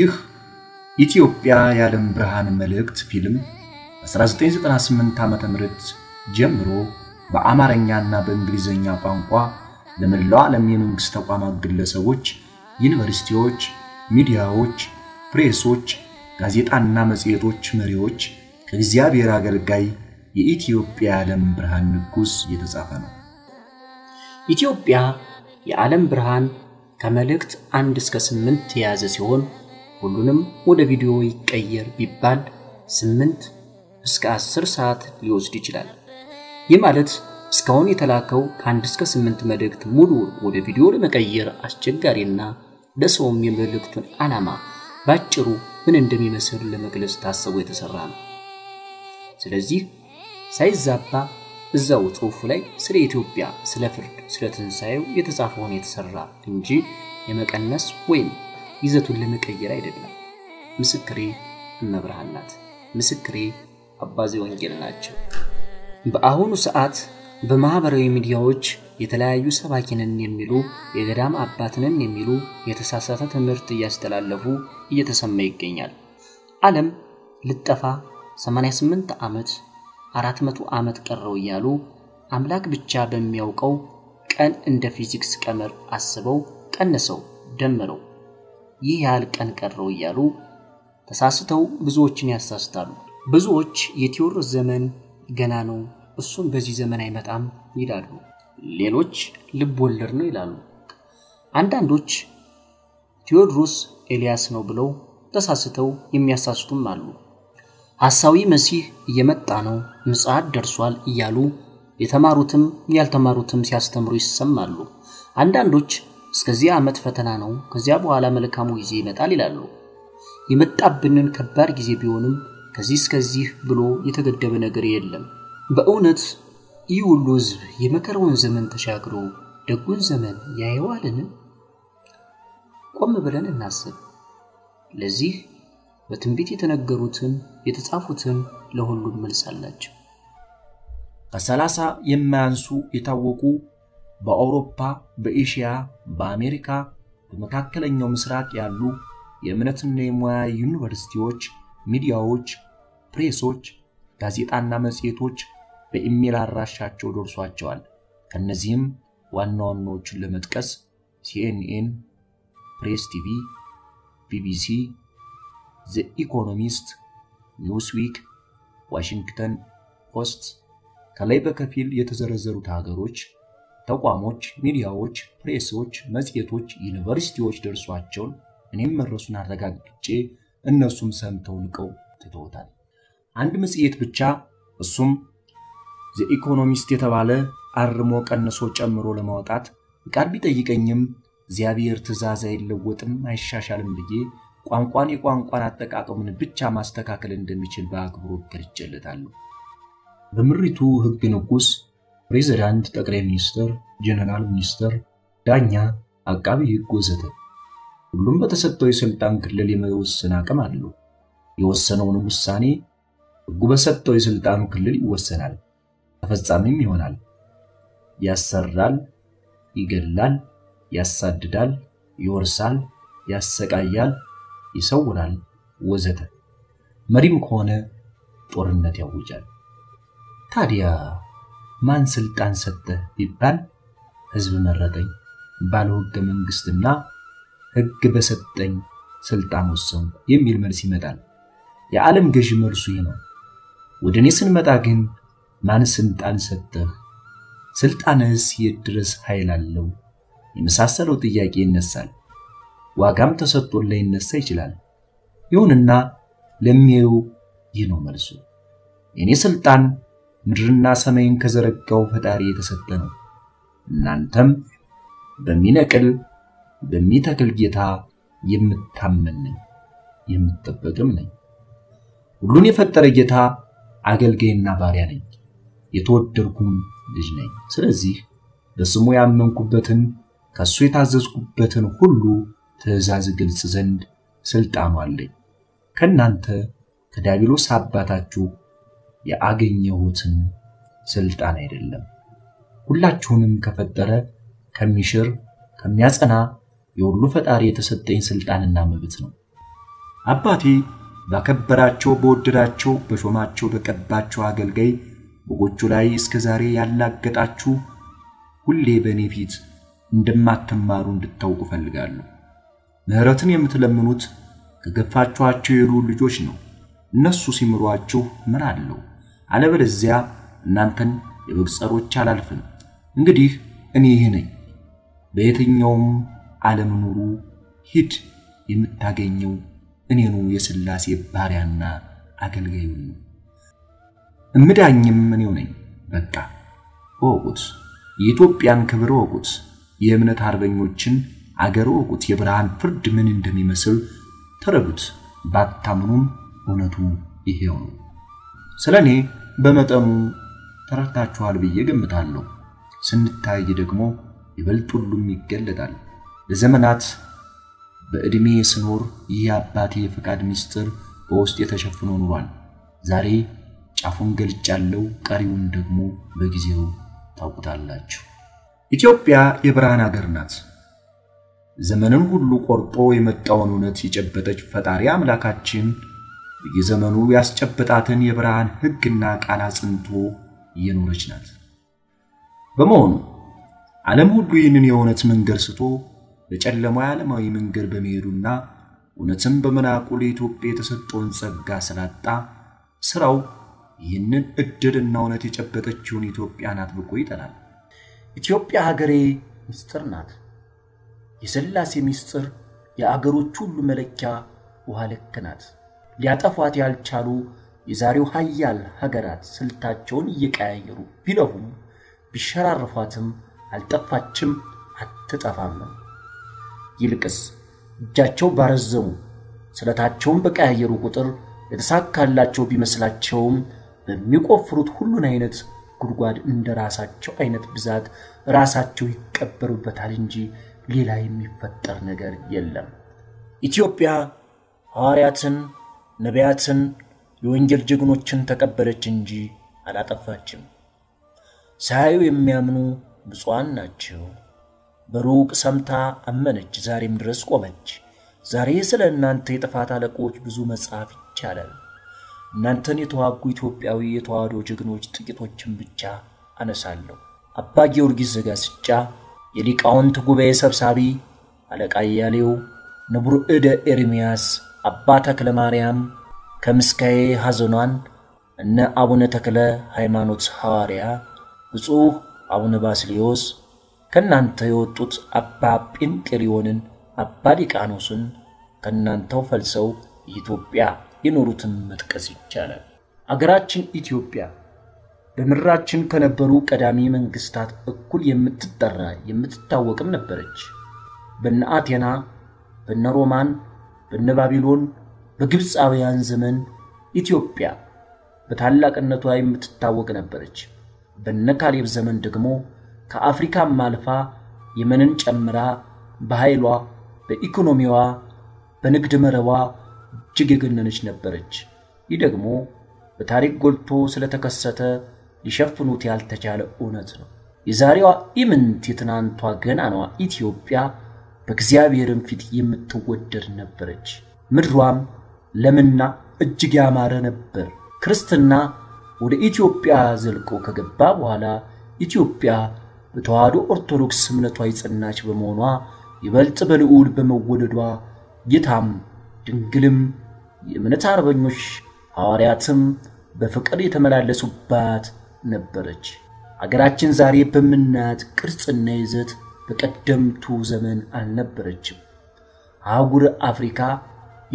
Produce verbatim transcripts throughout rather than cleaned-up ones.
ይህ ኢትዮጵያ የዓለም ብርሃን መልእክት ፊልም በ1998 ዓመተ ምህረት ጀምሮ በአማርኛና በእንግሊዘኛ ቋንቋ ለመላው ዓለም የመንግስት ተቋማት ግለሰቦች ዩኒቨርሲቲዎች ሚዲያዎች ፕሬሶች ጋዜጣና መጽሔቶች መሪዎች ከእግዚአብሔር አገልጋይ የኢትዮጵያ የዓለም ብርሃን ንጉስ የተጻፈ ነው ኢትዮጵያ የዓለም ብርሃን ከመልእክት አንድ እስከ ስምንት ያዘ ሲሆን ሁሉንም ወደ ቪዲዮ ይቀየር ቢባል ስምንት እስከ አስር ሰዓት ሊወስድ ይችላል ይህ ማለት ስካውን የተላከው ከአንድ እስከ ስምንት መልእክት ሙሉ ወደ ቪዲዮ ለመቀየር አስቸጋሪና ለሰውም የመልእክቱን አላማ ባጭሩ ምን እንደሚመስል ለመግለጽ ታስቦ የተሰራ ነው ስለዚህ ሳይዛባ እዛው ጽሑፍ ላይ ስለ ኢትዮጵያ ስለ ፍርድ ስለ ተንሳዩ የተጻፈውን የተሰራ እንጂ የመቀነስ ወይም ይዘቱን ለመቀየር አይደለም ምስክሬ መብራህን ናት ምስክሬ አባዚ ወንጌል ናቸው በአሁኑ ሰዓት በማህበራዊ ሚዲያዎች የተለያዩ ሰባኪነን የሚሉ የገዳም አባትነን የሚሉ የተሳሳተ ትምህርት ያስተላልፉ እየተሰማ ይገኛል ዓለም ልጠፋ ሰማንያ ስምንት ዓመት አራት መቶ ዓመት ቀረው ይያሉ አምላክ ብቻ በሚያውቀው ቀን እንደ ፊዚክስ ቀመር አስበው ቀነሰው ደመረው ይህ ያህል ቀን ቀረው ይያሉ ተሳስተው ብዙዎችን ያሳስታሉ ብዙዎች የቴዎድሮስ ዘመን ገና ነው እሱን በዚህ ዘመን አይመጣም ይላሉ ሌሎች ልብ ወለድ ነው ይላሉ አንዳንዶች ቴዎድሮስ ኤልያስ ነው ብለው ተሳስተው የሚያሳስቱም አሉ ሐሳዊ መሲህ እየመጣ ነው ምጽአት ደርሷል ይያሉ የተማሩትም ያልተማሩትም ሲያስተምሩ ይስማማሉ አንዳንዶች እስከዚህ አመት ፈተና ነው ከዚያ በኋላ መልካሙ ጊዜ ይመጣል ይላሉ የመጣብንን ከባድ ጊዜ ቢሆንም ከዚህ እስከዚህ ብሎ የተገደበ ነገር የለም በእውነት ይውሉዝ የመከራውን ዘመን ተሻግሮ ደጉን ዘመን ያይዋልን ቆም ብለን እናስብ ለዚህ በትንቢት የተነገሩትን የተጻፉትን ለሁሉም መልስ አላቸው ከ30 የማያንሱ የታወቁ በአውሮፓ በኤሽያ በአሜሪካ በመካከለኛው ምስራቅ ያሉ የእምነትና የሙያ ዩኒቨርሲቲዎች ሚዲያዎች ፕሬሶች ጋዜጣና መጽሔቶች በኢሜል አራሻቸው ደርሷቸዋል ከነዚህም ዋና ዋናዎችን ለመጥቀስ ሲኤንኤን ፕሬስ ቲቪ ቢቢሲ The Economist Newsweek Washington Post ከላይ በከፊል የተዘረዘሩት ሀገሮች ተቋሞች ሚዲያዎች ፕሬሶች መጽሔቶች ዩኒቨርሲቲዎች ደርሷቸው እኔም መረሱን አረጋግጬ እነሱም ሰምተው ልቀው ተተውታል አንድ መጽሔት ብቻ እሱም The Economist የተባለ አርሞ ቀንሶ ጨምሮ ለማውጣት ቃል ቢጠይቀኝም ዚያብየር ተዛዛ ይለወጥም አይሻሻልም ብዬ ቋንቋን የቋንቋን አጠቃቀሙን ብቻ ማስተካከል እንደሚችል በአግብሮት ገርጨለታለሁ በመሪቱ ህግ ንጉስ ፕሬዝዳንት ጠቅላይ ሚኒስትር ጀነራል ሚኒስትር ዳኛ አቃቢ ህግ ወዘተ ሁሉም በተሰጠው የስልጣን ክልል የመወሰን አቅም አለው የወሰነውን ውሳኔ ህጉ በሰጠው የስልጣኑ ክልል ይወሰናል ተፈጻሚም ይሆናል ያሰራል ይገላል ያሳድዳል ይወርሳል ያሰቃያል ይሰውራል ወዘተ መሪም ከሆነ ጦርነት ያውጃል ታዲያ ማን ስልጣን ሰጠ ይባል ህዝብ መረጠኝ ባለ ህገ መንግስትና ህግ በሰጠኝ ስልጣን ወሰን የሚል መልስ ይመጣል የዓለም ገዢ መልሱ ይሄ ነው ወደኔ ስንመጣ ግን ማን ስልጣን ሰጠ ስልጣንስ ይድረስ ኃይል አለው የመሳሰለው ጥያቄ ይነሳል ዋጋም ተሰጥቶ ለይነሳ ይችላል ይሁንና ለሚው ይኑ መልሱ የኔ ስልጣን ምድርና ሰማይን ከዘረጋው ፈጣሪ የተሰጠ ነው እናንተም በሚነቅል በሚተክል ጌታ የምታመን የምትጠብቅም ነኝ ሁሉን የፈጠረ ጌታ አገልጋይና ባሪያ ነኝ የተወደድኩኝ ልጅ ነኝ ስለዚህ በስሙ ያመንኩበትን ከሱ የታዘዝኩበትን ሁሉ ተዛዝ ግልጽ ዘንድ ስልጣኑ አለኝ ከናንተ ከዳቢሎስ አባታችሁ ያገኘሁትን ስልጣን አይደለም ሁላችሁንም ከፈጠረ ከሚሽር ከሚያጸና የሁሉ ፈጣሪ የተሰጠኝ ስልጣንና መብት ነው አባቴ ባከበራቸው በወደዳቸው በሾማቸው በቀባቸው አገልጋይ በጎቹ ላይ እስከ ዛሬ ያላገጣችሁ ሁሌ በኔፊት እንደማትማሩ እንድታውቁ ፈልጋለሁ ምህረትን የምትለምኑት ከገፋችኋቸው የሉ ልጆች ነው እነሱ ሲምሯችሁ ምን አለው አለበለዚያ እናንተን የብግጸሮች አላልፈን እንግዲህ እኔ ይሄ ነኝ በየትኛውም ዓለም ኑሩ ሂድ የምታገኘው እኔኑ የሥላሴ ባሪያና አገልጋዩ ነው እምዳኝም እኔው ነኝ በቃ ወቁት የኢትዮጵያን ክብር ወቁት የእምነት አርበኞችን አገር ወቁት የብርሃን ፍርድ ምን እንደሚመስል ተረዱት ባታምኑም እነቱ ይሄው ነው ስለኔ በመጠኑ ተራታችኋል ብዬ ገምታለሁ ስንታይ ደግሞ ይበልጥ ሁሉም ይገለጣል ለዘመናት በእድሜ ስኖር ይያባቴ ፍቃድ ሚስጥር በውስጥ የተሸፈነ ኑሯል ዛሬ ጫፉን ገልጫለው ቀሪውን ደግሞ በጊዜው ታውቁታላችሁ ኢትዮጵያ የብርሃን ሀገር ናት ዘመኑን ሁሉ ቆርጦ የመጣውን ነት ይጨበጠች ፈጣሪ አምላካችን የዘመኑ ያስጨበጣትን የብርሃን ህግና ቃል አጽንቶ የኖረች ናት በመሆኑ ዓለም ሁሉ ይህንን የእውነት መንገድ ስቶ በጨለማው ዓለማዊ መንገድ በመሄዱና እውነትም በመናቁ ለኢትዮጵያ የተሰጠውን ጸጋ ስላጣ ስራው ይህንን እድልና እውነት የጨበጠችውን ኢትዮጵያን አጥብቆ ይጠላል ኢትዮጵያ ሀገሬ ምስጥር ናት የሥላሴ ምስጥር የአገሮች ሁሉ መለኪያ ውሃ ልክ ናት ሊያጠፋት ያልቻሉ የዛሬው ኃያል ሀገራት ስልታቸውን እየቀያየሩ ቢለፉም ቢሸራርፏትም አልጠፋችም አትጠፋም ይልቅስ እጃቸው ባረዘሙ ስለታቸውን በቀያየሩ ቁጥር የተሳካላቸው ቢመስላቸውም በሚቆፍሩት ሁሉን አይነት ጉድጓድ እንደራሳቸው አይነት ብዛት ራሳቸው ይቀበሩበታል እንጂ ሌላ የሚፈጠር ነገር የለም ኢትዮጵያ ሐዋርያትን ነቢያትን የወንጌል ጀግኖችን ተቀበለች እንጂ አላጠፋችም ሳዩ የሚያምኑ ብፁዓን ናቸው በሩቅ ሰምታ አመነች ዛሬም ድረስ ቆመች ዛሬ ስለእናንተ የጥፋት አለቆች ብዙ መጻፍ ይቻላል እናንተን የተዋጉ ኢትዮጵያዊ የተዋዶ ጀግኖች ጥቂቶችን ብቻ አነሳለሁ አባ ጊዮርጊስ ዘጋስጫ የሊቃውንት ጉባኤ ሰብሳቢ አለቃ ያሌው ንቡር እደ ኤርሚያስ አባ ተክለ ማርያም ከምስካዬ ሐዘኗን እና አቡነ ተክለ ሃይማኖት ሐዋሪያ ብፁዕ አቡነ ባስሊዮስ ከናንተ የወጡት አባ ጲንቅሪዮንን አባ ዲቃኖስን ከናንተው ፈልሰው ኢትዮጵያ የኖሩትን መጥቀስ ይቻላል አገራችን ኢትዮጵያ በመራችን ከነበሩ ቀዳሚ መንግስታት እኩል የምትጠራ የምትታወቅም ነበረች በነ አቴና በነ ሮማን በነ ባቢሎን በግብፃውያን ዘመን ኢትዮጵያ በታላቅነቷ የምትታወቅ ነበረች በነ ካሌብ ዘመን ደግሞ ከአፍሪካ ማልፋ የመንን ጨምራ በኃይሏ በኢኮኖሚዋ በንግድ መረዋ ጅግግነነች ነበረች ይደግሞ በታሪክ ጎልቶ ስለተከሰተ ሊሸፍኑት ያልተቻለ ኡነት ነው የዛሬዋ ኢምንት የትናንቷ ገናናዋ ኢትዮጵያ በእግዚአብሔርም ፊት የምትወደድ ነበረች ምድሯም ለምና እጅግ ያማረ ነበር ክርስትና ወደ ኢትዮጵያ ዘልቆ ከገባ በኋላ ኢትዮጵያ በተዋህዶ ኦርቶዶክስ እምነቷ ይጸናች በመሆኗ ይበልጥ በልዑል በመወደዷ ጌታም ድንግልም የእምነት አርበኞች ሐዋርያትም በፍቅር የተመላለሱባት ነበረች አገራችን ዛሬ በመናት ቅርጽና ይዘት በቀደምቱ ዘመን አልነበረችም አጉር አፍሪካ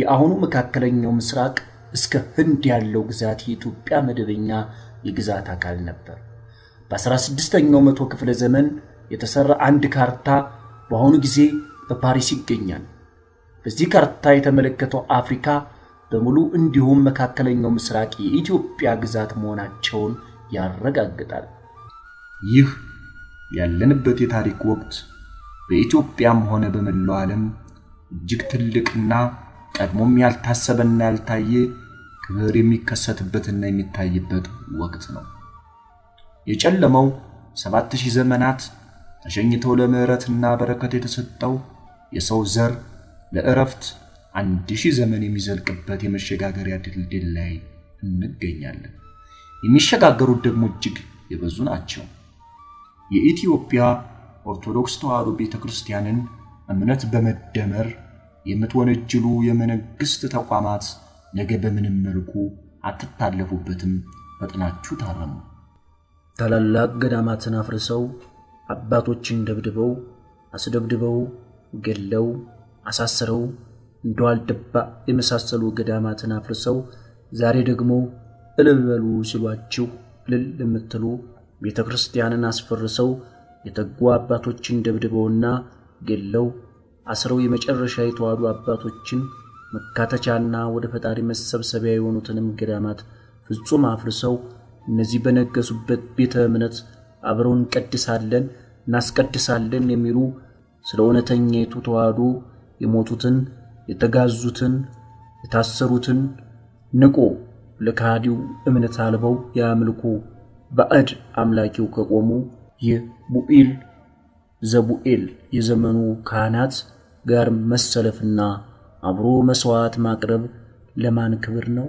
የአሁኑ መካከለኛው ምስራቅ እስከ ህንድ ያለው ግዛት የኢትዮጵያ መደበኛ የግዛት አካል ነበር በ16ኛው መቶ ክፍለ ዘመን የተሰራ አንድ ካርታ በአሁኑ ጊዜ በፓሪስ ይገኛል በዚህ ካርታ የተመለከተው አፍሪካ በሙሉ እንዲሁም መካከለኛው ምስራቅ የኢትዮጵያ ግዛት መሆናቸውን ያረጋግጣል ይህ ያለንበት የታሪክ ወቅት በኢትዮጵያም ሆነ በመላው ዓለም እጅግ ትልቅና ቀድሞም ያልታሰበና ያልታየ ክብር የሚከሰትበትና የሚታይበት ወቅት ነው የጨለመው ሰባት ሺህ ዘመናት ተሸኝተው ለመረትና በረከት የተሰጠው የሰው ዘር ለእረፍት አንድ ሺህ ዘመን የሚዘልቅበት የመሸጋገሪያ ድልድል ላይ እንገኛለን የሚሸጋገሩት ደግሞ እጅግ የበዙ ናቸው የኢትዮጵያ ኦርቶዶክስ ተዋህዶ ቤተክርስቲያንን እምነት በመደመር የምትወነጅሉ የመንግስት ተቋማት ነገ በምንም መልኩ አትታለፉበትም በጥናችሁ ታረሙ ታላላቅ ገዳማትን አፍርሰው አባቶችን ደብድበው አስደብድበው ገለው አሳሰረው እንደዋል ደባ የመሳሰሉ ገዳማትን አፍርሰው ዛሬ ደግሞ እልልበሉ ሲሏችሁ ለልምትሉ ቤተክርስቲያንን አስፈርሰው የተጓ አባቶችን ደብድበውና ገለው አስረው የመጨረሻ የተዋዱ አባቶችን መካተቻና ወደ ፈጣሪ መሰብሰቢያ የሆኑትንም ገዳማት ፍጹም አፍርሰው እነዚህ በነገሱበት ቤተ እምነት አብረውን ቀድሳለን እናስቀድሳለን የሚሉ ስለ ኡነተኛይቱ ተዋዱ የሞቱትን የተጋዙትን የታሰሩትን ንቆ ለካዲው እምነት አልበው ያምልኩ ባዕድ አምላኪው ከቆሙ የቡኢል ዘቡኤል የዘመኑ ካህናት ጋር መሰለፍና አብሮ መስዋዕት ማቅረብ ለማን ክብር ነው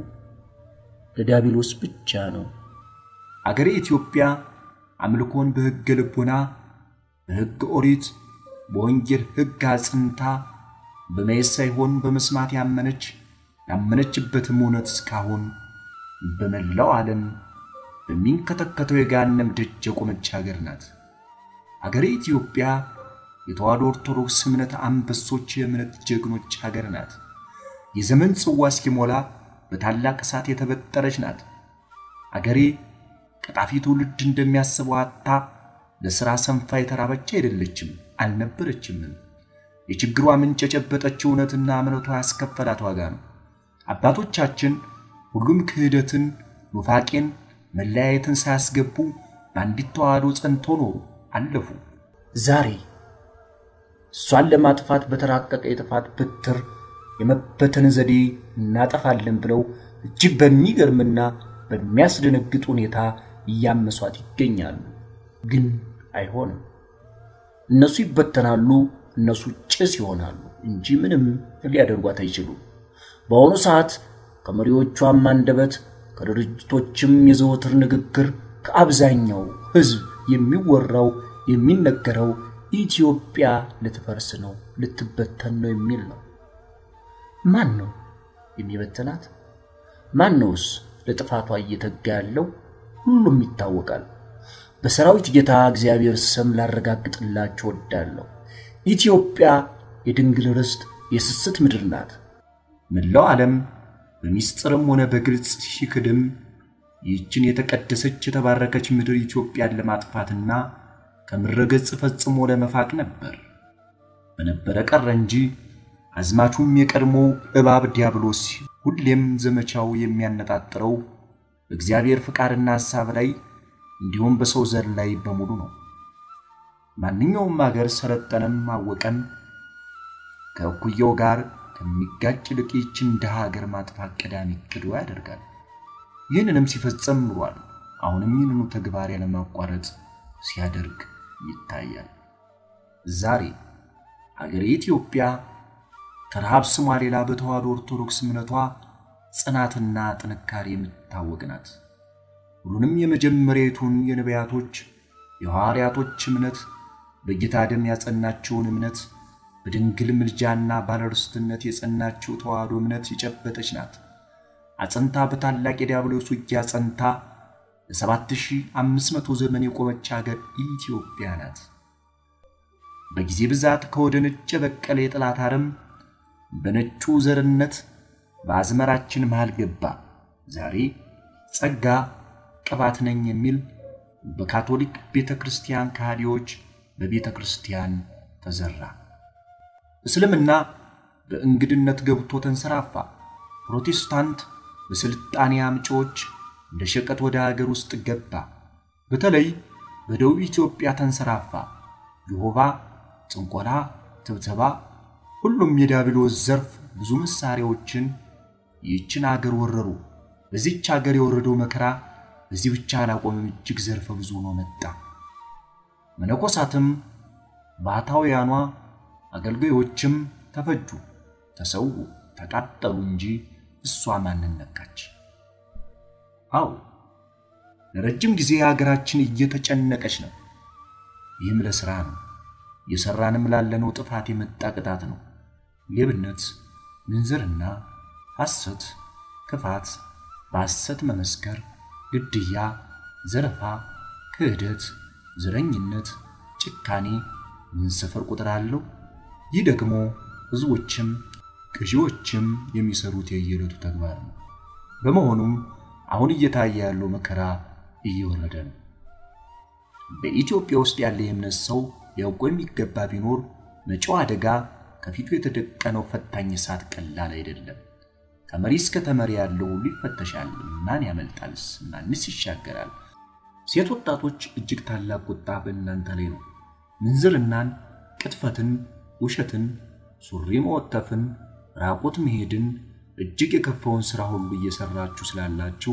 ለዳቢሎስ ብቻ ነው አገሬ ኢትዮጵያ አምልኮን በሕግ ልቦና በሕግ ኦሪት በወንጌል ሕግ አጽንታ በመይስ ሳይሆን በመስማት ያመነች ያመነችበት ሞነት ስካሁን በመላው ዓለም በሚንከተከተው የጋንም ደጅ ቆመች ሀገር ናት ሀገር ኢትዮጵያ የተዋህዶ ኦርቶዶክስ እምነት አንበሶች የእምነት ጀግኖች ሀገር ናት የዘመን ጽዋ እስኪሞላ በታላቅ እሳት የተበጠረች ናት ሀገሬ ቀጣፊ ትውልድ እንደሚያስበው አጣ ለሥራ ሰንፋ የተራበች አይደለችም አልነበረችም የችግሯ ምንጭ የጨበጠችው እነትና አመነቷ ያስከፈላት ዋጋ ነው አባቶቻችን ሁሉም ክህደትን ኑፋቄን መላያየትን ሳያስገቡ ባንዲት ተዋህዶ ጸንቶ ኖሩ አለፉ ዛሬ ሷን ለማጥፋት በተራቀቀ የጥፋት ብትር የመበተን ዘዴ እናጠፋለን ብለው እጅግ በሚገርምና በሚያስደነግጥ ሁኔታ ያመሷት ይገኛሉ ግን አይሆንም እነሱ ይበተናሉ እነሱ ጭስ ይሆናሉ እንጂ ምንም ሊያደርጓት አይችሉም በአሁኑ ሰዓት ከመሪዎቿም አንደበት ከድርጅቶችም የዘወትር ንግግር ከአብዛኛው ህዝብ የሚወራው የሚነገረው ኢትዮጵያ ልትፈርስ ነው ልትበተን ነው የሚል ነው ማን ነው የሚበተናት ማን ነውስ ለጥፋቷ እየተጋ ያለው ሁሉም ይታወቃል በሰራዊት ጌታ እግዚአብሔር ስም ላረጋግጥላችሁ ወዳለው ኢትዮጵያ የድንግል ርስት የስስት ምድር ናት መላው ዓለም በሚስጥርም ሆነ በግልጽ ሲከደም ይህችን የተቀደሰች የተባረከች ምድር ኢትዮጵያን ለማጥፋትና ከምረገጽ ፈጽሞ ለመፋቅ ነበር በነበረ ቀረ እንጂ አዝማቹም የቀድሞ እባብ ዲያብሎስ ሁሌም ዘመቻው የሚያነጣጥረው በእግዚአብሔር ፍቃድና ሐሳብ ላይ እንዲሁም በሰው ዘር ላይ በሙሉ ነው ማንኛውም ሀገር ሰረጠንም ማወቀን ከኩየው ጋር ከሚጋጭ ልቅይችን ደሃገር ማጥፋት ቀዳሚ ቅዱ ያደርጋል ይህንንም ሲፈጽም ኑሯል አሁንም ይህንኑ ተግባር ያለማቋረጥ ሲያደርግ ይታያል። ዛሬ ሀገር ኢትዮጵያ ተራብ ስማሪላ በተዋህዶ ኦርቶዶክስ እምነቷ ጽናትና ጥንካሬ የምትታወቅ ናት። ሁሉንም የመጀመሪያቱን የነቢያቶች የሐዋርያቶች እምነት በጌታ ደም ያጸናችውን እምነት በድንግል ምልጃና ባለርስነት የጸናችው ተዋህዶ እምነት ይጨበጠች ናት። አጽንታ በታላቅ የዲያብሎስ ውጊያ ጸንታ ለ7500 ዘመን የቆመች ሀገር ኢትዮጵያ ናት። በጊዜ ብዛት ከወደነጨ በቀለ የጥላት አረም በነጩ ዘርነት በአዝመራችን መሃል ገባ። ዛሬ ጸጋ ቅባት ነኝ የሚል በካቶሊክ ቤተክርስቲያን ካህዲዎች በቤተክርስቲያን ተዘራ። እስልምና በእንግድነት ገብቶ ተንሰራፋ። ፕሮቴስታንት በስልጣኔ አምጪዎች እንደሸቀጥ ወደ ሀገር ውስጥ ገባ። በተለይ በደቡብ ኢትዮጵያ ተንሰራፋ። ዮሆባ፣ ጽንቆላ፣ ትብተባ ሁሉም የዲያብሎስ ዘርፍ ብዙ መሳሪያዎችን ይችን ሀገር ወረሩ። በዚች ሀገር የወረደው መከራ በዚህ ብቻ አላቆመም፣ እጅግ ዘርፈ ብዙ ሆኖ መጣ። መነኮሳትም ባታውያኗ አገልጋዮችም ተፈጁ፣ ተሰው፣ ተቃጠሉ እንጂ እሷ ማንን ነካች? አው ለረጅም ጊዜ ሀገራችን እየተጨነቀች ነው። ይህም ለስራ ነው። የሰራንም ላለነው ጥፋት የመጣ ቅጣት ነው። ሌብነት፣ ምንዝርና፣ ሐሰት፣ ክፋት፣ በሐሰት መመስከር፣ ግድያ፣ ዘረፋ፣ ክህደት፣ ዘረኝነት፣ ጭካኔ ምን ሰፈር ቁጥር አለው? ይህ ደግሞ ብዙዎችም ገዢዎችም የሚሰሩት የየለቱ ተግባር ነው። በመሆኑም አሁን እየታየ ያለው መከራ እየወረደ ነው። በኢትዮጵያ ውስጥ ያለ የእምነት ሰው ያውቀው የሚገባ ቢኖር መጪው አደጋ ከፊቱ የተደቀነው ፈታኝ እሳት ቀላል አይደለም። ከመሪስ ከተመሪ ያለው ሊፈተሻል። ማን ያመልጣልስ? ማንስ ይሻገራል? ሴት ወጣቶች እጅግ ታላቅ ቁጣ በእናንተ ላይ ነው። ምንዝርናን፣ ቅጥፈትን፣ ውሸትን፣ ሱሪ መወተፍን፣ ራቆት መሄድን እጅግ የከፋውን ስራ ሁሉ እየሰራችሁ ስላላችሁ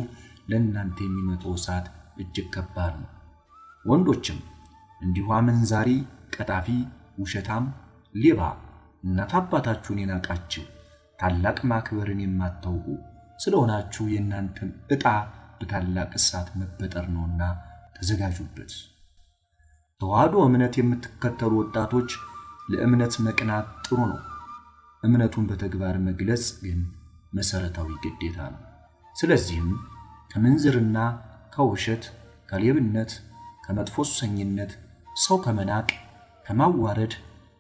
ለእናንተ የሚመጣው እሳት እጅግ ከባድ ነው። ወንዶችም እንዲሁ አመንዛሪ፣ ቀጣፊ፣ ውሸታም፣ ሌባ እናት አባታችሁን የናቃችሁ ታላቅ ማክበርን የማታውቁ ስለሆናችሁ የእናንተም እጣ በታላቅ እሳት መበጠር ነውና ተዘጋጁበት። ተዋህዶ እምነት የምትከተሉ ወጣቶች ለእምነት መቅናት ጥሩ ነው። እምነቱን በተግባር መግለጽ ግን መሰረታዊ ግዴታ ነው። ስለዚህም ከምንዝርና፣ ከውሸት፣ ከሌብነት፣ ከመጥፎ ሱሰኝነት፣ ሰው ከመናቅ፣ ከማዋረድ፣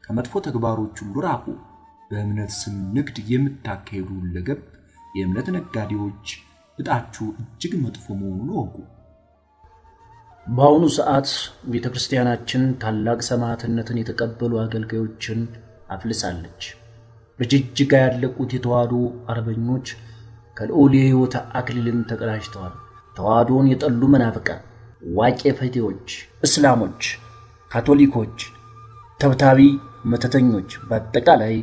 ከመጥፎ ተግባሮች ሁሉ ራቁ። በእምነት ስም ንግድ የምታካሂዱ ለገብ የእምነት ነጋዴዎች እጣችሁ እጅግ መጥፎ መሆኑን ወቁ። ባውኑ ሰዓት ቤተክርስቲያናችን ታላቅ ሰማዕትነትን የተቀበሉ አገልጋዮችን አፍልሳለች። በጅጅጋ ያለቁት የተዋህዶ አርበኞች ከልዑል የሕይወት አክሊልን ተቀዳጅተዋል። ተዋህዶን የጠሉ መናፍቃን፣ ዋቄ ፈቴዎች፣ እስላሞች፣ ካቶሊኮች፣ ተብታቢ መተተኞች በአጠቃላይ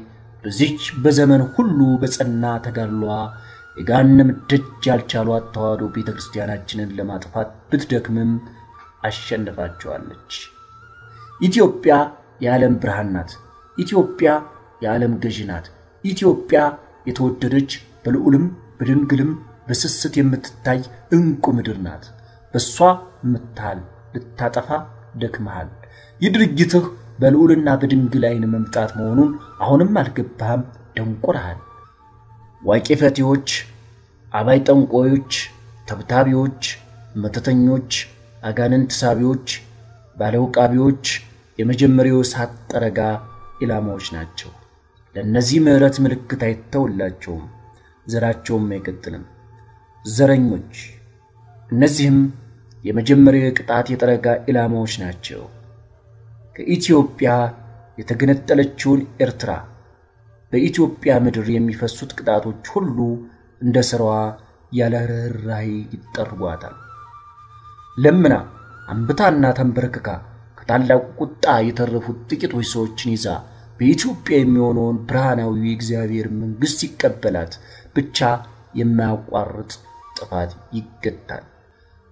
በዚች በዘመን ሁሉ በጸና ተጋድሏ የጋንም ደጅ ያልቻሏት ተዋህዶ ቤተክርስቲያናችንን ለማጥፋት ብትደክምም አሸንፋቸዋለች። ኢትዮጵያ የዓለም ብርሃን ናት። ኢትዮጵያ የዓለም ገዢ ናት። ኢትዮጵያ የተወደደች በልዑልም በድንግልም በስስት የምትታይ እንቁ ምድር ናት። በሷ ምታል ልታጠፋ ደክመሃል። ይድርጅትህ በልዑልና በድንግል አይን መምጣት መሆኑን አሁንም አልገባህም? ደንቆርሃል። ዋቄፈቴዎች፣ አባይ ጠንቆዮች፣ ተብታቢዎች፣ መተተኞች፣ አጋንንት ሳቢዎች፣ ባለውቃቢዎች የመጀመሪያው ሰዓት ጠረጋ ኢላማዎች ናቸው። ለነዚህ ምሕረት ምልክት አይተውላቸውም፣ ዘራቸውም አይቀጥልም። ዘረኞች፣ እነዚህም የመጀመሪያው ቅጣት የጠረጋ ኢላማዎች ናቸው። ከኢትዮጵያ የተገነጠለችውን ኤርትራ በኢትዮጵያ ምድር የሚፈሱት ቅጣቶች ሁሉ እንደ ስራዋ ያለ ርህራሄ ይጠርጓታል። ለምና አንብታና ተንበርክካ ከታላቁ ቁጣ የተረፉት ጥቂቶች ሰዎችን ይዛ በኢትዮጵያ የሚሆነውን ብርሃናዊ የእግዚአብሔር መንግስት ይቀበላት ብቻ የማያቋርጥ ጥፋት ይገታል።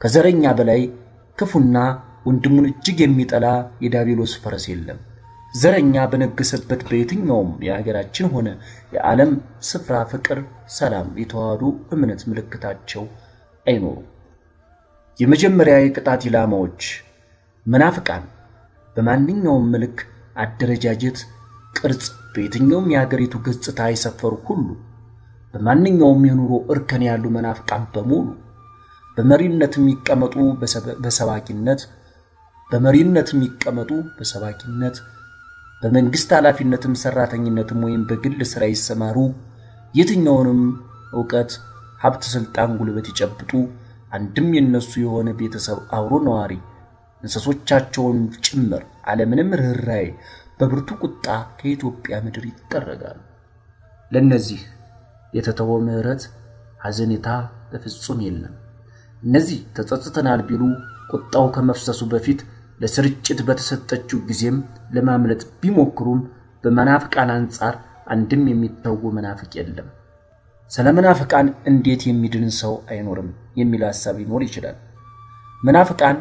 ከዘረኛ በላይ ክፉና ወንድሙን እጅግ የሚጠላ የዳቢሎስ ፈረስ የለም ዘረኛ በነገሰበት በየትኛውም የሀገራችን ሆነ የዓለም ስፍራ ፍቅር ሰላም የተዋዱ እምነት ምልክታቸው አይኖሩ የመጀመሪያ የቅጣት ኢላማዎች መናፍቃን በማንኛውም መልክ አደረጃጀት ቅርጽ በየትኛውም የሀገሪቱ ገጽታ ይሰፈሩ ሁሉ በማንኛውም የኑሮ እርከን ያሉ መናፍቃን በሙሉ በመሪነት የሚቀመጡ በሰባኪነት በመሪነት የሚቀመጡ በሰባኪነት በመንግስት ኃላፊነትም ሰራተኝነትም ወይም በግል ስራ ይሰማሩ የትኛውንም ዕውቀት ሀብት ስልጣን ጉልበት ይጨብጡ አንድም የነሱ የሆነ ቤተሰብ አውሮ ነዋሪ እንሰሶቻቸውን ጭምር ዓለምንም ርህራይ በብርቱ ቁጣ ከኢትዮጵያ ምድር ይተረጋሉ ለነዚህ የተተወው ምህረት ሐዘኔታ ተፈጽሞ የለም እነዚህ ተጸጽተናል ቢሉ ቁጣው ከመፍሰሱ በፊት ለስርጭት በተሰጠችው ጊዜም ለማምለጥ ቢሞክሩም በመናፍቃን አንጻር አንድም የሚተው መናፍቅ የለም ሰለመናፍቃን እንዴት የሚድን ሰው አይኖርም የሚል ሐሳብ ይኖር ይችላል መናፍቃን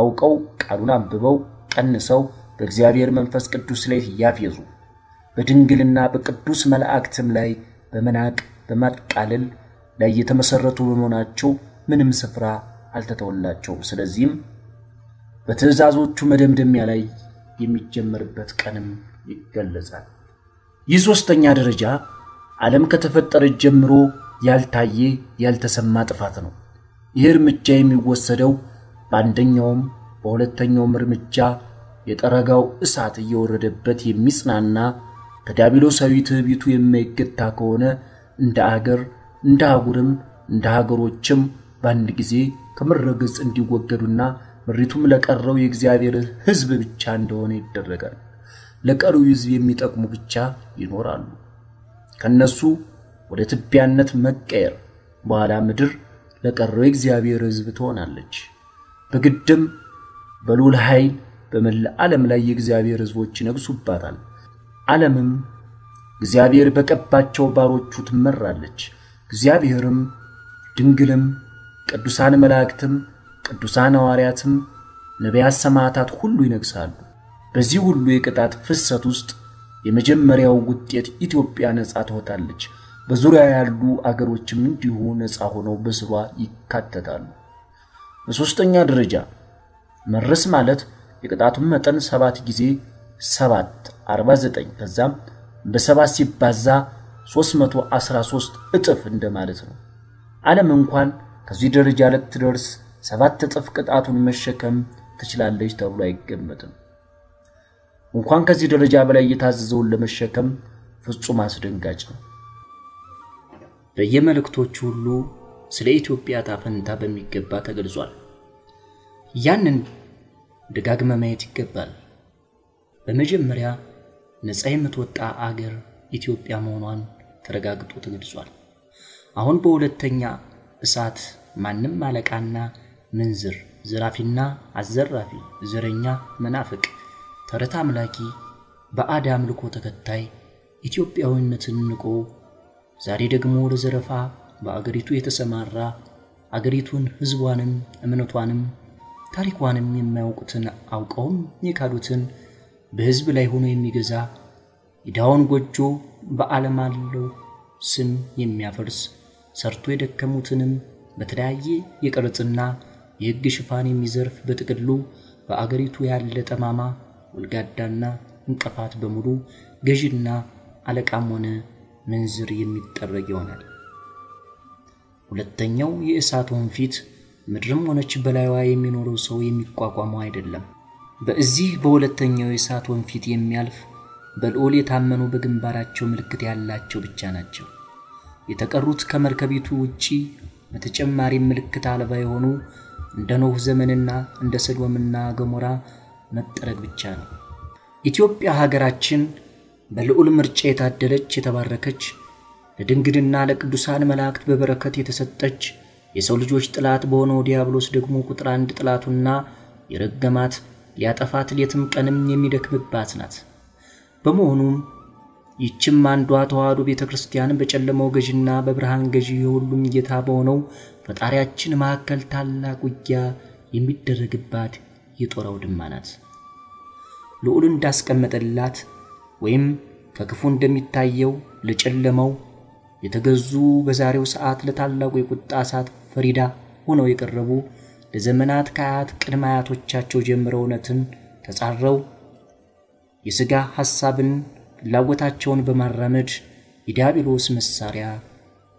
አውቀው ቃሉን አንብበው ቀንሰው በእግዚአብሔር መንፈስ ቅዱስ ላይ ያፈዙ በድንግልና በቅዱስ መላእክትም ላይ በመናቅ በማጥቃለል ላይ የተመሰረቱ በመሆናቸው ምንም ስፍራ አልተተወላቸው ስለዚህም በተዛዛዎቹ መደምደሚያ ላይ የሚጀመርበት ቀንም ይገለጻል የሶስተኛ ደረጃ ዓለም ከተፈጠረ ጀምሮ ያልታየ ያልተሰማ ጥፋት ነው ይርምጃ የሚወሰደው በአንደኛው በሁለተኛው ምርምጃ የጠረጋው እሳት እየወረደበት የሚጽናና ከዳቢሎሳዊ ትዕቢቱ የማይገታ ከሆነ እንደ አገር እንደ አጉርም እንደ ሀገሮችም በአንድ ጊዜ ከመረገጽ እንዲወገዱና ምሪቱም ለቀረው የእግዚአብሔር ሕዝብ ብቻ እንደሆነ ይደረጋል ለቀረው ሕዝብ የሚጠቅሙ ብቻ ይኖራሉ ከነሱ ወደ ትቢያነት መቀየር በኋላ ምድር ለቀረው የእግዚአብሔር ሕዝብ ትሆናለች በግድም በሉል ኃይል በመላ ዓለም ላይ የእግዚአብሔር ሕዝቦች ይነግሱባታል ዓለምም እግዚአብሔር በቀባቸው ባሮቹ ትመራለች እግዚአብሔርም ድንግልም ቅዱሳን መላእክትም ቅዱሳን ሐዋርያትም ነቢያት ሰማዕታት ሁሉ ይነግሳሉ በዚህ ሁሉ የቅጣት ፍሰት ውስጥ የመጀመሪያው ውጤት ኢትዮጵያ ነጻ ትወጣለች በዙሪያ ያሉ አገሮችም እንዲሁ ነጻ ሆነው በስሯ ይካተታሉ በሶስተኛ ደረጃ መርስ ማለት የቅጣቱን መጠን ሰባት ጊዜ ሰባት አርባ ዘጠኝ ከዛም በሰባ ሲባዛ ሶስት መቶ አስራ ሶስት እጥፍ እንደማለት ነው ዓለም እንኳን ከዚህ ደረጃ ለትደርስ ሰባት እጥፍ ቅጣቱን መሸከም ትችላለች ተብሎ አይገመትም እንኳን ከዚህ ደረጃ በላይ የታዘዘውን ለመሸከም ፍጹም አስደንጋጭ ነው በየመልእክቶቹ ሁሉ ስለ ኢትዮጵያ ታፈንታ በሚገባ ተገልጿል ያንን ደጋግመ ማየት ይገባል በመጀመሪያ ነፃ የምትወጣ አገር ኢትዮጵያ መሆኗን ተረጋግጦ ተገልጿል አሁን በሁለተኛ እሳት ማንም ማለቃና ምንዝር ዘራፊና አዘራፊ ዘረኛ መናፍቅ ተረት አምላኪ በአዳም ልኮ ተከታይ ኢትዮጵያዊነትን ንቆ ዛሬ ደግሞ ለዘረፋ በአገሪቱ የተሰማራ አገሪቱን ህዝቧንም እምነቷንም ታሪኳንም የማያውቁትን አውቀውም የካዱትን በህዝብ ላይ ሆኖ የሚገዛ ይዳውን ጎጆ በአለም አለው ስም የሚያፈርስ ሰርቶ የደከሙትንም በተለያየ የቀርጽና የህግ ሽፋን የሚዘርፍ በጥቅሉ በአገሪቱ ያለ ተማማ ወልጋዳና እንቀፋት በሙሉ ገዥና አለቃም ሆነ መንዝር የሚጠረግ ይሆናል ሁለተኛው የእሳቱን ፍት ምድርም ሆነች በላይዋ የሚኖረው ሰው የሚቋቋመው አይደለም በዚህ በሁለተኛው የእሳቱን ፍት የሚያልፍ በልኦል የታመኑ በግንባራቸው ምልክት ያላቸው ብቻ ናቸው የተቀሩት ከመርከቢቱ ውጪ በተጨማሪ ምልክት አልባ የሆኑ እንደ ኖህ ዘመንና እንደ ሰዶምና ገሞራ መጠረግ ብቻ ነው ኢትዮጵያ ሀገራችን በልኦል ምርጫ የታደለች የተባረከች ለድንግልና ለቅዱሳን መላእክት በበረከት የተሰጠች የሰው ልጆች ጥላት በሆነው ዲያብሎስ ደግሞ ቁጥር አንድ ጥላቱና የረገማት ያጠፋት ለየትም ቀንም የሚደክምባት ናት በመሆኑም ይችም አንዷ ተዋህዶ ቤተክርስቲያን በጨለመው ገዥና በብርሃን ገዢ የሁሉም ጌታ በሆነው ፈጣሪያችን ማከል ታላቅ ውጊያ የሚደረግባት የጦር አውድማ ናት ልዑል እንዳስቀመጠላት ወይም ከክፉ እንደሚታየው ለጨለማው የተገዙ በዛሬው ሰዓት ለታላቁ የቁጣ ሰዓት ፈሪዳ ሆነው የቀረቡ ለዘመናት ካያት ቅድማያቶቻቸው ጀምረው ነትን ተጻረው የሥጋ ሐሳብን ላወታቸውን በማራመድ የዲያብሎስ መሳሪያ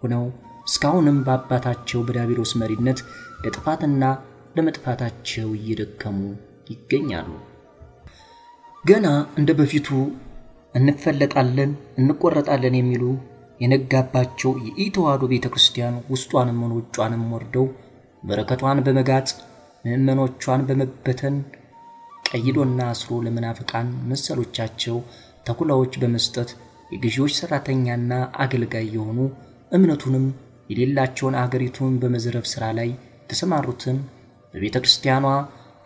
ሆነው ስካውንም ባባታቸው በዲያብሎስ መሪነት ለጥፋትና ለመጥፋታቸው ይደከሙ ይገኛሉ ገና እንደበፊቱ እንፈለጣለን እንቆረጣለን የሚሉ የነጋባቸው የኢትዮጵያ ቤተክርስቲያን ውስጧንም ወንጫንም ወርደው በረከቷን በመጋጽ ምእመኖቿን በመበተን ቀይዶና አስሮ ለመናፍቃን መሰሎቻቸው ተኩላዎች በመስጠት የግዢዎች ሰራተኛና አገልጋይ የሆኑ እምነቱንም የሌላቸውን አገሪቱን በመዝረፍ ስራ ላይ ተሰማሩትን በቤተክርስቲያኗ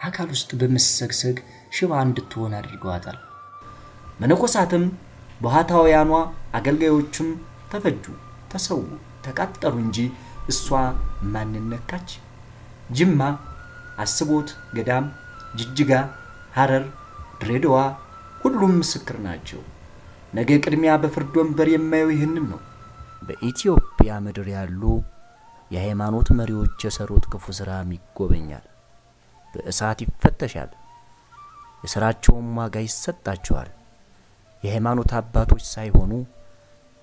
አካል ውስጥ በመሰግሰግ ሽባ እንድትሆን አድርጓታል መነኮሳትም በሃታውያኗ አገልጋዮችም ተፈጁ ተሰው ተቃጠሩ እንጂ እሷ ማንንም ነካች ጅማ አስቦት ገዳም ጅጅጋ ሐረር ድሬዳዋ ሁሉም ምስክር ናቸው ነገ ቅድሚያ በፍርዶን በር የማይው ይሄንን ነው በኢትዮጵያ ምድር ያሉ የሃይማኖት መሪዎች የሰሩት ክፉ ስራም ይጎበኛል በእሳት ይፈተሻል የሥራቸው ዋጋ ይሰጣቸዋል የሃይማኖት አባቶች ሳይሆኑ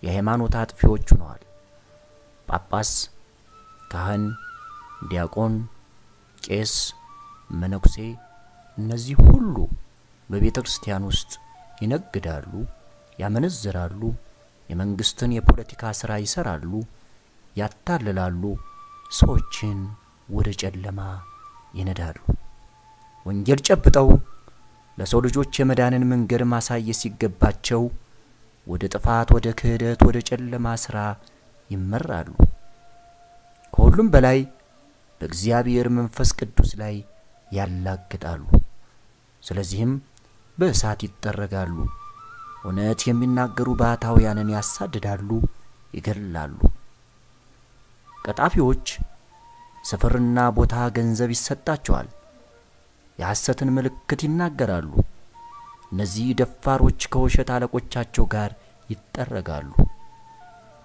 የሃይማኖት አጥፊዎች ሆነዋል ጳጳስ ካህን ዲያቆን ቄስ መነኩሴ እነዚህ ሁሉ በቤተክርስቲያን ውስጥ ይነግዳሉ ያመነዝራሉ የመንግስትን የፖለቲካ ስራ ይሰራሉ ያታለላሉ ሰዎችን ወደ ጨለማ ይነዳሉ ወንጀል ጨብጠው ለሰው ልጆች የመዳንን መንገድ ማሳየስ ይገባቸው ወደ ጥፋት ወደ ክህደት ወደ ጨለማ ስራ ይመራሉ ከሁሉም በላይ በእግዚአብሔር መንፈስ ቅዱስ ላይ ያላግጣሉ ስለዚህም በእሳት ይጠረጋሉ ወነት የሚናገሩ ባታውያንን ያሳደዳሉ ይገርላሉ ቀጣፊዎች ሰፈርና ቦታ ገንዘብ ይሰጣቸዋል ያሰተን ምልክት ይናገራሉ እነዚህ ደፋሮች ከወሸት አለቆቻቸው ጋር ይጠረጋሉ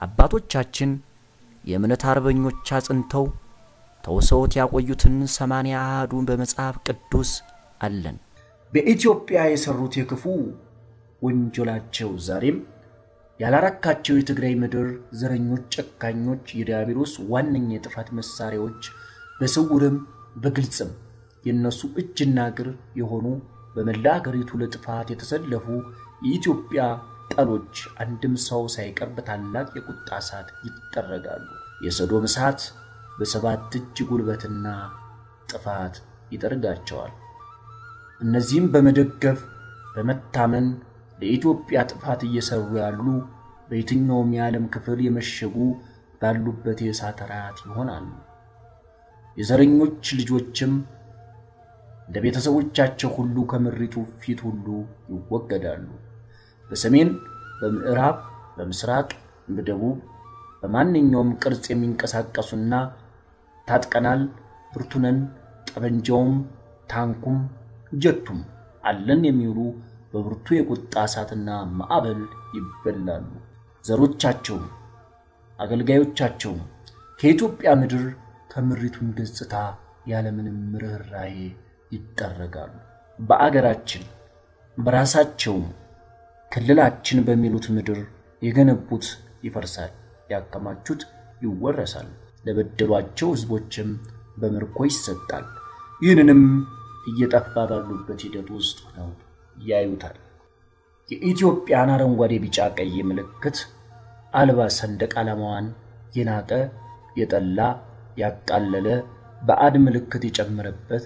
አባቶቻችን የእምነት አርበኞች አጽንተው ተወሰውት ያቆዩትን ሰማንያ አዱን በመጽሐፍ ቅዱስ አለን በኢትዮጵያ የሰሩት የክፉ ወንጀላቸው ዛሬም ያላራካቸው የትግራይ ምድር ዘረኞች ጨካኞች የዲያብሎስ ዋንኛ የጥፋት መሳሪያዎች በሰውርም በግልጽም የነሱ እጅና ግር የሆኑ በመላገሪቱ ለጥፋት የተሰለፉ የኢትዮጵያ ጠሎች አንድም ሰው ሳይቀር በታላቅ የቁጣ ሰዓት ይጠረጋሉ የሰዶም ሰዓት በሰባት እጅ ጉልበትና ጥፋት ይጠርጋቸዋል እነዚህም በመደገፍ በመታመን ለኢትዮጵያ ጥፋት እየሰሩ ያሉ በየትኛውም የዓለም ክፍል የመሸጉ ባሉበት የሳተራት ይሆናሉ የዘረኞች ልጆችም ለቤተሰቦቻቸው ሁሉ ከመሪቱ ፊት ሁሉ ይወገዳሉ በሰሜን በምዕራብ በምስራቅ በደቡብ በማንኛውም ቅርጽ የሚንቀሳቀሱና ታጥቀናል ብርቱነን ጠበንጃውም ታንኩም ጀቱም አለን የሚሉ በብርቱ የቁጣ ሰዓትና ማዕበል ይበላሉ ዘሮቻቸው አገልጋዮቻቸው ከኢትዮጵያ ምድር ከምሪቱን ገጽታ ያለምንም ምርራይ ይጠረጋሉ በአገራችን በራሳቸው ክልላችን በሚሉት ምድር የገነቡት ይፈርሳል ያከማቹት ይወረሳል ለበደሏቸው ህዝቦችም በመርኮ ይሰጣል ይህንንም እየጠፋ ባሉበት ሂደት ውስጥ ነው ያዩታል የኢትዮጵያን አረንጓዴ ቢጫ ቀይ ምልክት አልባ ሰንደቅ ዓላማዋን የናቀ የጠላ ያቃለለ በአድ ምልክት ይጨመረበት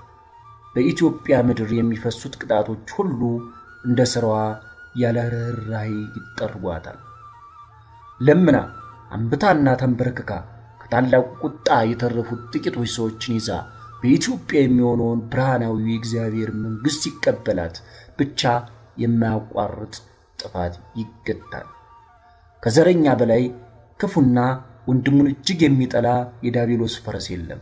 በኢትዮጵያ ምድር የሚፈሱት ቅጣቶች ሁሉ እንደ ሥራዋ ያለ ርህራሄ ይጠርጓታል። ለምና አንብታና ተንበርክካ ከታላቁ ቁጣ የተረፉት ጥቂቶች ሰዎችን ይዛ በኢትዮጵያ የሚሆነውን ብርሃናዊ የእግዚአብሔር መንግሥት ይቀበላት ብቻ የማያቋርጥ ጥፋት ይገታል። ከዘረኛ በላይ ክፉና ወንድሙን እጅግ የሚጠላ የዳቢሎስ ፈረስ የለም።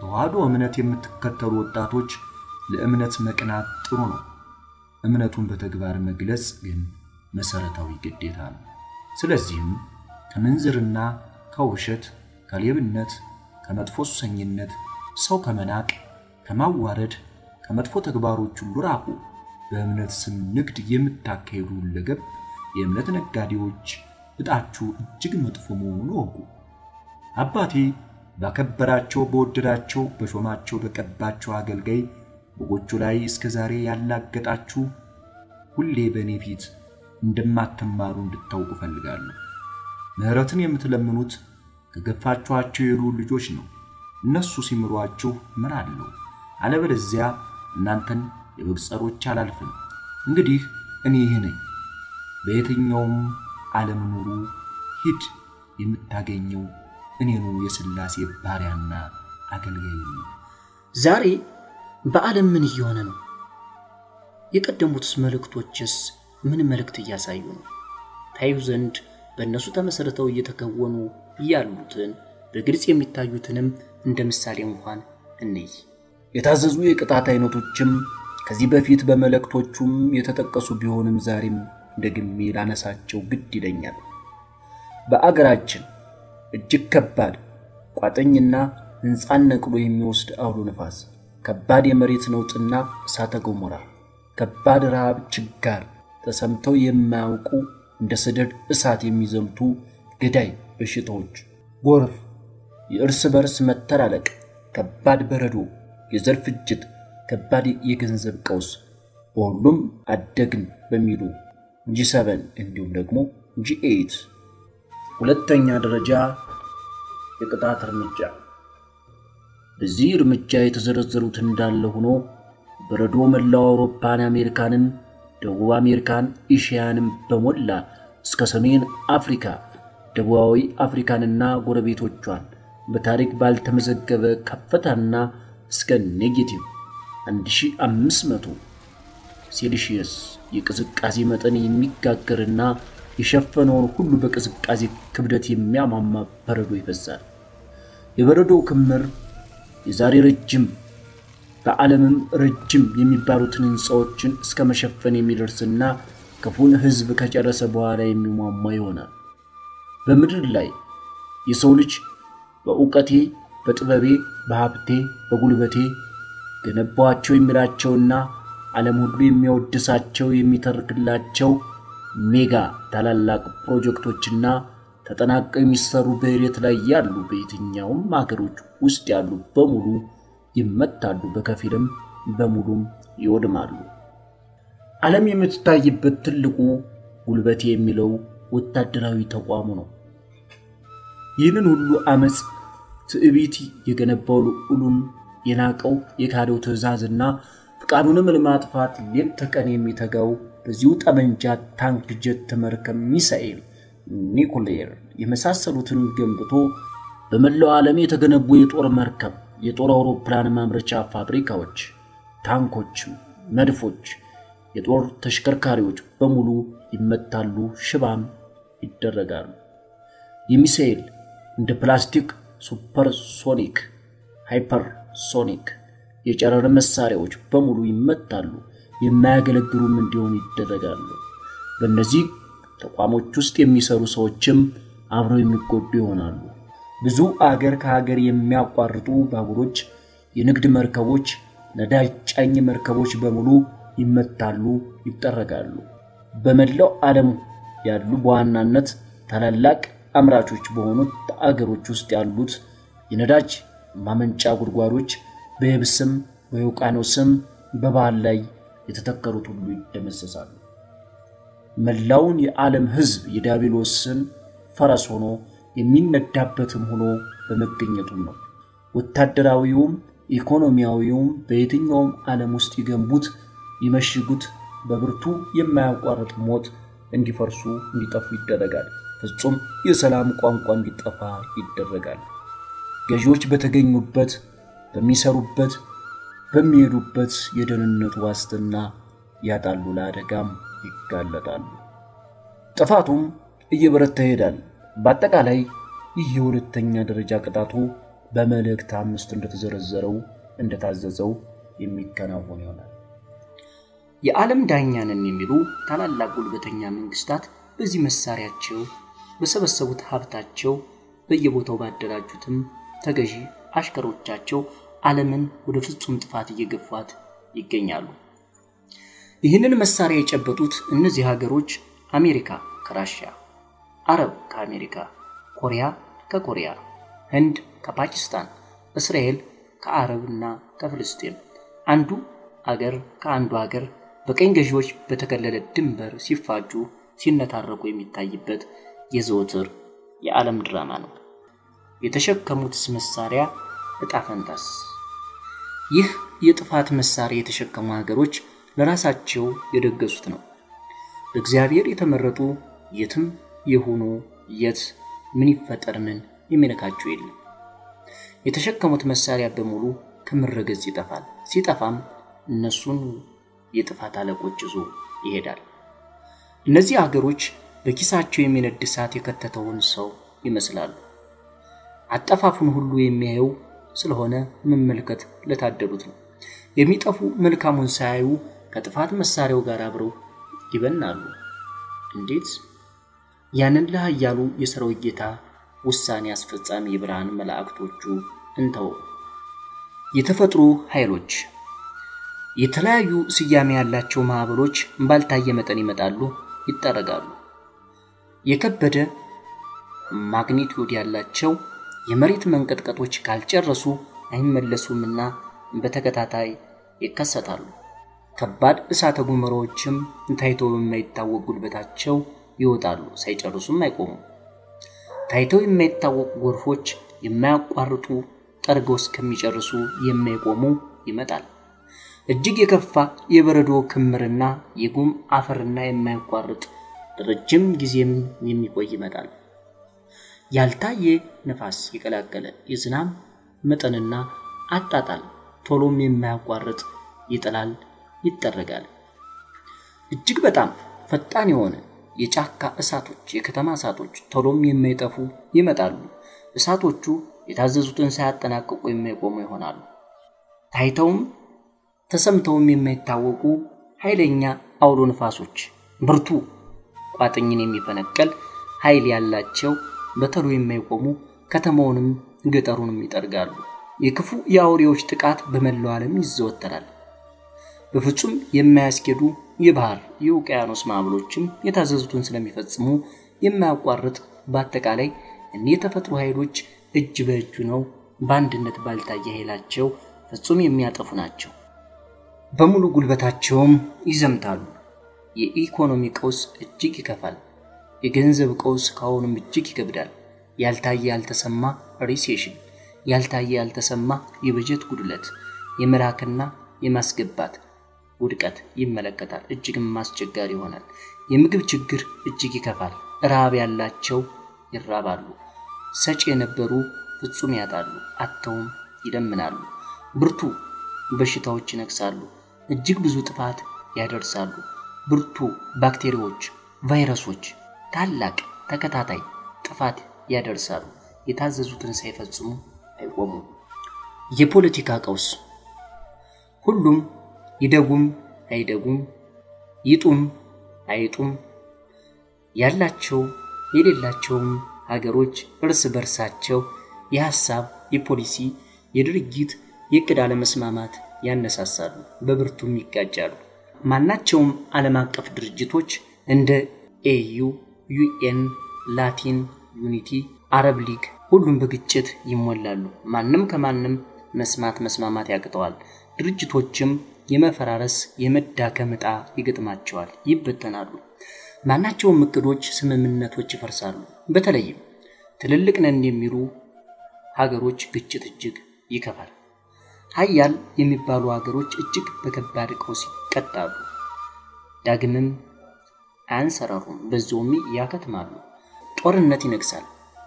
ተዋዶ እምነት የምትከተሉ ወጣቶች ለእምነት መቅናት ጥሩ ነው። እምነቱን በተግባር መግለጽ ግን መሰረታዊ ግዴታ ነው። ስለዚህም ከምንዝርና ከውሸት፣ ከሌብነት፣ ከመጥፎ ሱሰኝነት፣ ሰው ከመናቅ፣ ከማዋረድ፣ ከመጥፎ ተግባሮች ሁሉ ራቁ። በእምነት ስም ንግድ የምታካሂዱ ለገብ የእምነት ነጋዴዎች እጣችሁ እጅግ መጥፎ መሆኑን ወቁ። አባቴ ባከበራቸው በወደዳቸው በሾማቸው በቀባቸው አገልጋይ በጎቹ ላይ እስከ ዛሬ ያላገጣችሁ ሁሌ በእኔ ፊት እንደማትማሩ እንድታውቁ ፈልጋለሁ። ምህረትን የምትለምኑት ከገፋችኋቸው የሉ ልጆች ነው። እነሱ ሲምሯችሁ ምን አለው? አለበለዚያ እናንተን የበግጸሮች አላልፍም። እንግዲህ እኔ ይሄ ነኝ። በየትኛውም ዓለም ኑሩ፣ ሂድ የምታገኘው እኔኑ የሥላሴ ባሪያና አገልጋይ። ዛሬ በዓለም ምን ይሆነ ነው? የቀደሙትስ መልእክቶችስ ምን መልእክት ያሳዩ ነው? ታዩ ዘንድ በእነሱ ተመሰረተው እየተከወኑ ያሉትን በግልጽ የሚታዩትንም እንደምሳሌ እንኳን እንይ። የታዘዙ የቅጣት አይነቶችም ከዚህ በፊት በመልእክቶቹም የተጠቀሱ ቢሆንም ዛሬም ደግሜ ላነሳቸው ግድ ይለኛል። በአገራችን እጅግ ከባድ ቋጠኝና እንጻን ነቅሎ የሚወስድ አውሎ ንፋስ፣ ከባድ የመሬት ነውጥና እሳተ ገሞራ፣ ከባድ ረሃብ ችጋር ተሰምተው የማያውቁ እንደ ሰደድ እሳት የሚዘምቱ ገዳይ በሽታዎች፣ ጎርፍ፣ የእርስ በርስ መተላለቅ፣ ከባድ በረዶ፣ የዘር ፍጅት፣ ከባድ የገንዘብ ቀውስ ሁሉም አደግን በሚሉ ጂ ሰቨን እንዲሁም ደግሞ ጂ ኤይት ሁለተኛ ደረጃ የቅጣት እርምጃ። በዚህ እርምጃ የተዘረዘሩት እንዳለ ሆኖ በረዶ መላው አውሮፓን፣ አሜሪካንን፣ ደቡብ አሜሪካን፣ ኢሽያንም በመላ እስከ ሰሜን አፍሪካ፣ ደቡባዊ አፍሪካንና ጎረቤቶቿን በታሪክ ባልተመዘገበ ከፍታና እስከ ኔጌቲቭ አንድ ሺህ አምስት መቶ ሴልሺየስ የቅዝቃዜ መጠን የሚጋገርና የሸፈነውን ሁሉ በቅዝቃዜ ክብደት የሚያማማ በረዶ ይፈሳል። የበረዶው ክምር የዛሬ ረጅም በዓለምም ረጅም የሚባሉትን ህንጻዎችን እስከ መሸፈን የሚደርስና ከፉን ህዝብ ከጨረሰ በኋላ የሚሟሟ ይሆናል። በመድር ላይ የሰው ልጅ በእውቀቴ፣ በጥበቤ፣ በሀብቴ፣ በጉልበቴ ገነባቸው የሚራቸውና ዓለም ሁሉ የሚወድሳቸው የሚተርክላቸው ሜጋ ታላላቅ ፕሮጀክቶችና ተጠናቀው የሚሰሩ በእሬት ላይ ያሉ በእትኛው ማገሮች ውስጥ ያሉ በሙሉ ይመታሉ፣ በከፊልም በሙሉም ይወድማሉ። ዓለም የምትታይበት ትልቁ ጉልበቴ የሚለው ወታደራዊ ተቋሙ ነው። ይህንን ሁሉ አመጽ ትዕቢት የገነባው ሁሉም የናቀው የካደው ተዛዝና ፍቃዱንም ለማጥፋት ለተቀን የሚተጋው በዚሁ ጠመንጃ፣ ታንክ፣ ጀት፣ መርከብ፣ ሚሳኤል፣ ኒኩሌር የመሳሰሉትን ገንብቶ በመላው ዓለም የተገነቡ የጦር መርከብ፣ የጦር አውሮፕላን ማምረቻ ፋብሪካዎች፣ ታንኮች፣ መድፎች፣ የጦር ተሽከርካሪዎች በሙሉ ይመታሉ፣ ሽባም ይደረጋሉ። የሚሳኤል እንደ ፕላስቲክ፣ ሱፐር ሶኒክ፣ ሃይፐር ሶኒክ የጨረር መሳሪያዎች በሙሉ ይመታሉ፣ የማያገለግሉም እንዲሆኑ ይደረጋሉ። በእነዚህ ተቋሞች ውስጥ የሚሰሩ ሰዎችም አብረው የሚጎዱ ይሆናሉ። ብዙ አገር ከሀገር የሚያቋርጡ ባቡሮች፣ የንግድ መርከቦች፣ ነዳጅ ጫኝ መርከቦች በሙሉ ይመታሉ፣ ይጠረጋሉ። በመላው ዓለም ያሉ በዋናነት ታላላቅ አምራቾች በሆኑት አገሮች ውስጥ ያሉት የነዳጅ ማመንጫ ጉድጓዶች በየብስም በውቃኖስም በባህር ላይ የተተከሩት ሁሉ ይደመሰሳሉ። መላውን የዓለም ሕዝብ የዲያብሎስን ፈረስ ሆኖ የሚነዳበትም ሆኖ በመገኘቱ ነው። ወታደራዊውም ኢኮኖሚያዊውም በየትኛውም ዓለም ውስጥ ይገንቡት ይመሽጉት በብርቱ የማያቋርጥ ሞት እንዲፈርሱ እንዲጠፉ ይደረጋል። ፍጹም የሰላም ቋንቋ እንዲጠፋ ይደረጋል። ገዢዎች በተገኙበት በሚሰሩበት በሚሄዱበት የደህንነት ዋስትና ያጣሉ፣ ለአደጋም ይጋለጣሉ። ጥፋቱም እየበረታ ይሄዳል። በአጠቃላይ ይህ የሁለተኛ ደረጃ ቅጣቱ በመልእክት አምስት እንደተዘረዘረው እንደታዘዘው የሚከናወን ይሆናል። የዓለም ዳኛንን የሚሉ ታላላቅ ጉልበተኛ መንግስታት በዚህ መሳሪያቸው በሰበሰቡት ሀብታቸው በየቦታው ባደራጁትም ተገዢ አሽከሮቻቸው ዓለምን ወደ ፍጹም ጥፋት እየገፋት ይገኛሉ። ይህንን መሳሪያ የጨበጡት እነዚህ ሀገሮች አሜሪካ ከራሺያ፣ አረብ ከአሜሪካ፣ ኮሪያ ከኮሪያ፣ ህንድ ከፓኪስታን፣ እስራኤል ከአረብና ከፍልስጤም፣ አንዱ አገር ከአንዱ አገር በቀኝ ገዢዎች በተከለለ ድንበር ሲፋጁ ሲነታረቁ የሚታይበት የዘወትር የዓለም ድራማ ነው። የተሸከሙት መሳሪያ እጣፈንታስ ይህ የጥፋት መሳሪያ የተሸከሙ ሀገሮች ለራሳቸው የደገሱት ነው። እግዚአብሔር የተመረጡ የትም የሆኑ የት ምን ይፈጠር ምን የሚነካቸው የለም። የተሸከሙት መሳሪያ በሙሉ ከመረገዝ ይጣፋል። ሲጣፋም እነሱን የጥፋት አለቆች ይዞ ይሄዳል። እነዚህ ሀገሮች በኪሳቸው የሚነድ ሰዓት የከተተውን ሰው ይመስላሉ። አጣፋፉን ሁሉ የሚያየው ስለሆነ መመልከት ለታደሉት ነው። የሚጣፉ መልካሙን ሳይዩ ከጥፋት መሳሪያው ጋር አብረው ይበናሉ። እንዴት ያንን ለሃያሉ የሰራው ጌታ ውሳኔ አስፈጻሚ የብርሃን መላእክቶቹ እንተው የተፈጥሩ ኃይሎች የተለያዩ ሲያም ያላቸው ማህበሮች ባልታየ መጠን ይመጣሉ፣ ይጣረጋሉ። የከበደ ማግኒቲዩድ ያላቸው የመሬት መንቀጥቀጦች ካልጨረሱ አይመለሱምና በተከታታይ ይከሰታሉ። ከባድ እሳተ ገሞራዎችም ታይተው የማይታወቁ ጉልበታቸው ይወጣሉ፣ ሳይጨርሱም አይቆሙ። ታይተው የማይታወቁ ጎርፎች የማያቋርጡ ጠርገው እስከሚጨርሱ የማይቆሙ ይመጣል። እጅግ የከፋ የበረዶ ክምርና የጉም አፈርና የማይቋርጥ ረጅም ጊዜም የሚቆይ ይመጣል። ያልታየ ንፋስ ይቀላቀለ የዝናብ መጠንና አጣጣል ቶሎም የማያቋርጥ ይጥላል፣ ይጠረጋል። እጅግ በጣም ፈጣን የሆነ የጫካ እሳቶች፣ የከተማ እሳቶች ቶሎም የማይጠፉ ይመጣሉ። እሳቶቹ የታዘዙትን ሳያጠናቅቁ የማይቆሙ ይሆናሉ። ታይተውም ተሰምተውም የማይታወቁ ኃይለኛ አውሎ ንፋሶች ብርቱ ቋጥኝን የሚፈነቀል ኃይል ያላቸው በተሉ የማይቆሙ ከተማውንም ገጠሩንም ይጠርጋሉ። የክፉ ያውሪዎች ጥቃት በመላው ዓለም ይዘወተራል። በፍጹም የማያስኬዱ የባህር የውቅያኖስ ማዕበሎችም የታዘዙትን ስለሚፈጽሙ የማያቋርጥ በአጠቃላይ እነዚህ የተፈጥሩ ኃይሎች እጅ በእጅ ነው ባንድነት ባልታየ ኃይላቸው ፍጹም የሚያጠፉ ናቸው። በሙሉ ጉልበታቸውም ይዘምታሉ። የኢኮኖሚ ቀውስ እጅግ ይከፋል። የገንዘብ ቀውስ ካሁንም እጅግ ይከብዳል። ያልታየ ያልተሰማ ሪሴሽን፣ ያልታየ ያልተሰማ የበጀት ጉድለት፣ የመላክና የማስገባት ውድቀት ይመለከታል። እጅግም ማስቸጋሪ ይሆናል። የምግብ ችግር እጅግ ይከፋል። ራብ ያላቸው ይራባሉ። ሰጪ የነበሩ ፍጹም ያጣሉ፣ አጥተውም ይደምናሉ። ብርቱ በሽታዎች ይነክሳሉ። እጅግ ብዙ ጥፋት ያደርሳሉ። ብርቱ ባክቴሪያዎች፣ ቫይረሶች ታላቅ ተከታታይ ጥፋት ያደርሳሉ። የታዘዙትን ሳይፈጽሙ አይቆሙም። የፖለቲካ ቀውስ ሁሉም ይደጉም አይደጉም ይጡም አይጡም ያላቸው የሌላቸው ሀገሮች እርስ በርሳቸው የሐሳብ የፖሊሲ የድርጊት የቅድ አለ መስማማት ያነሳሳሉ በብርቱም ይጋጫሉ ማናቸውም ዓለም አቀፍ ድርጅቶች እንደ ኤዩ ዩኤን ላቲን ዩኒቲ አረብ ሊግ ሁሉም በግጭት ይሞላሉ ማንንም ከማንንም መስማት መስማማት ያቅተዋል ድርጅቶችም የመፈራረስ የመዳከምጣ ይገጥማቸዋል ይበተናሉ ማናቸውም ምክዶች ስምምነቶች ይፈርሳሉ በተለይ ትልልቅ ነን የሚሉ ሀገሮች ግጭት እጅግ ይከፋል ኃያል የሚባሉ ሀገሮች እጅግ በከባድ ቀውስ ይቀጣሉ ዳግምም አንሰራሩም በዚሁም ያከተማሉ ጦርነት ይነግሳል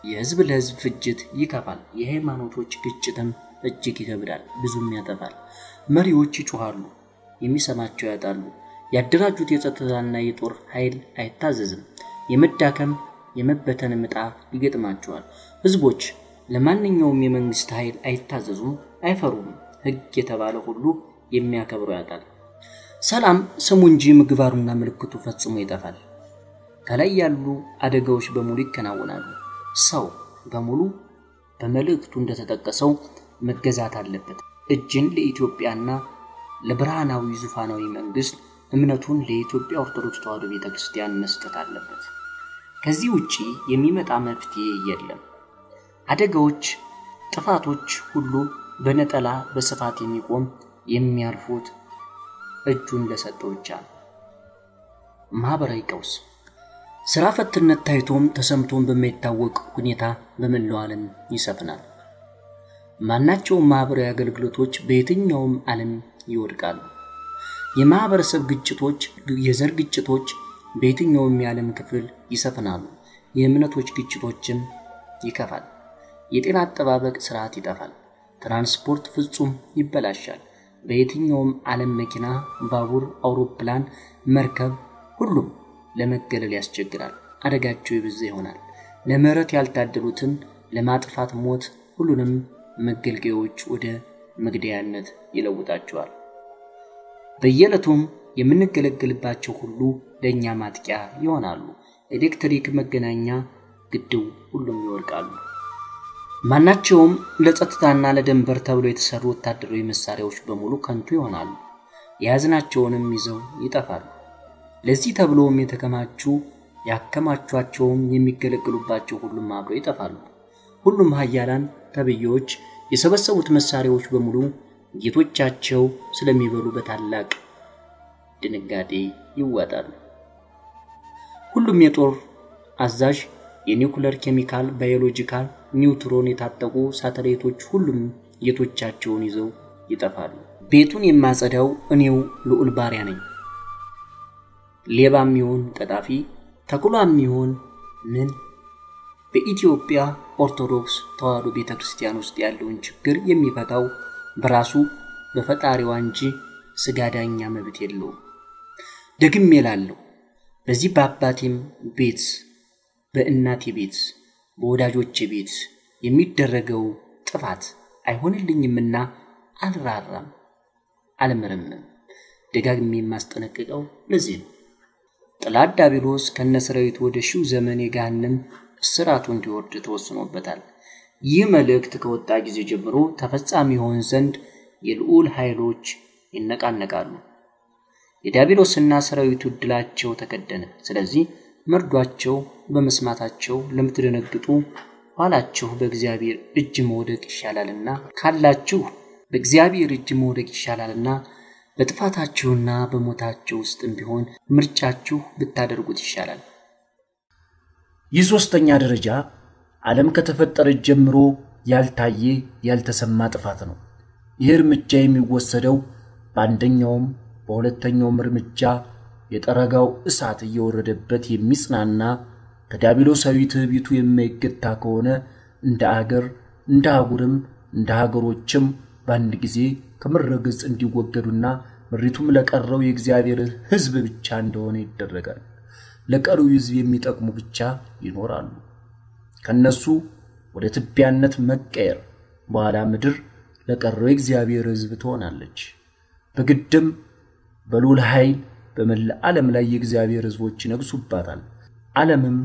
የህዝብ ለህዝብ ፍጅት ይከፋል የሃይማኖቶች ግጭትም እጅግ ይከብዳል ብዙም ያጠፋል መሪዎች ይጮሃሉ የሚሰማቸው ያጣሉ ያደራጁት የጸጥታና የጦር ኃይል አይታዘዝም የመዳከም የመበተን ምጣ ይገጥማቸዋል ህዝቦች ለማንኛውም የመንግስት ኃይል አይታዘዙም አይፈሩም ህግ የተባለ ሁሉ የሚያከብሩ ያጣል ሰላም ሰሙንጂ ምግባሩና ምልክቱ ፈጽሞ ይጠፋል ከላይ ያሉ አደጋዎች በሙሉ ይከናወናሉ ሰው በሙሉ በመልእክቱ እንደተጠቀሰው መገዛት አለበት እጅን ለኢትዮጵያና ለብርሃናዊ ዙፋናዊ መንግስት እምነቱን ለኢትዮጵያ ኦርቶዶክስ ተዋሕዶ ቤተክርስቲያን መስጠት አለበት ከዚህ ውጪ የሚመጣ መፍትሄ የለም አደጋዎች ጥፋቶች ሁሉ በነጠላ በስፋት የሚቆም የሚያርፉት እጁን ለሰጠው ብቻ ማህበራዊ ቀውስ ስራ ፈትነት ታይቶም ተሰምቶም በሚታወቅ ሁኔታ በመላው ዓለም ይሰፍናል ማናቸው ማህበራዊ አገልግሎቶች በየትኛውም ዓለም ይወድቃሉ የማህበረሰብ ግጭቶች የዘር ግጭቶች በየትኛውም ዓለም ክፍል ይሰፍናሉ የእምነቶች ግጭቶችም ይከፋል የጤና አጠባበቅ ስርዓት ይጠፋል ትራንስፖርት ፍጹም ይበላሻል በየትኛውም ዓለም መኪና ባቡር አውሮፕላን መርከብ ሁሉ ለመገለል ያስቸግራል አደጋቸው ይብዝ ይሆናል ለመረት ያልታደሉትን ለማጥፋት ሞት ሁሉንም መገልገያዎች ወደ መግደያነት ይለውጣቸዋል በየለቱም የምንገለግልባቸው ሁሉ ለኛ ማጥቂያ ይሆናሉ ኤሌክትሪክ መገናኛ ግድው ሁሉም ይወርቃሉ ማናቸውም ለጸጥታና ለደንበር ተብሎ የተሰሩ ወታደራዊ መሳሪያዎች በሙሉ ከንቱ ይሆናሉ ያዝናቸውንም ይዘው ይጠፋሉ ለዚህ ተብሎም የተከማቹ ያከማቹአቸውም የሚገለግሉባቸው ሁሉ ማብረው ይጠፋሉ ሁሉም ኃያላን ተብዮች የሰበሰቡት መሳሪያዎች በሙሉ ጌቶቻቸው ስለሚበሉ በታላቅ ድንጋጤ ይዋጣሉ ሁሉም የጦር አዛዥ የኒውክሌር ኬሚካል ባዮሎጂካል ኒውትሮን የታጠቁ ሳተላይቶች ሁሉም ጌቶቻቸውን ይዘው ይጠፋሉ ቤቱን የማጸዳው እኔው ልዑል ባሪያ ነኝ ሌባም ይሁን ቀጣፊ ተኩላም ይሁን ምን በኢትዮጵያ ኦርቶዶክስ ተዋሕዶ ቤተክርስቲያን ውስጥ ያለውን ችግር የሚፈታው በራሱ በፈጣሪው እንጂ ስጋዳኛ መብት የለው ደግም ይላልው በዚህ በአባቴም ቤት በእናቴ ቤት በወዳጆቼ ቤት የሚደረገው ጥፋት አይሆንልኝምና አልራራም አልመረም ደጋግሜ ማስተነቀቀው ለዚህ ነው ጥላት ዳቢሎስ ከነሰራዊት ወደ ሺው ዘመን የጋንም ስራቱን ዲወርድ ተወስኖበታል ይህ መልእክት ከወጣ ጊዜ ጀምሮ ተፈጻሚ ሆን ዘንድ የልዑል ኃይሎች ይነቃነቃሉ የዳቢሎስና ሰራዊቱ ድላቸው ተከደነ ስለዚህ መርዷቸው በመስማታቸው ለምትደነግጡ ኋላችሁ በእግዚአብሔር እጅ መውደቅ ይሻላልና ካላችሁ በእግዚአብሔር እጅ መውደቅ ይሻላልና በጥፋታችሁና በሞታችሁ ውስጥም ቢሆን ምርጫችሁ ብታደርጉት ይሻላል የሶስተኛ ደረጃ ዓለም ከተፈጠረ ጀምሮ ያልታየ ያልተሰማ ጥፋት ነው የርምጃ የሚወሰደው በአንደኛውም በሁለተኛውም ርምጃ የጠረጋው እሳት እየወረደበት የሚጽናና ከዳቢሎሳዊ ትዕቢቱ የማይገታ ከሆነ እንደ አገር እንደ አጉርም እንደ ሀገሮችም በአንድ ጊዜ ከመረግጽ እንዲወገዱና ምሪቱም ለቀረው የእግዚአብሔር ህዝብ ብቻ እንደሆነ ይደረጋል ለቀረው ህዝብ የሚጠቅሙ ብቻ ይኖራሉ ከነሱ ወደ ትቢያነት መቀየር በኋላ ምድር ለቀረው የእግዚአብሔር ህዝብ ትሆናለች በግድም በሉል ኃይል በመላ ዓለም ላይ የእግዚአብሔር ሕዝቦች ነግሱባታል ዓለምም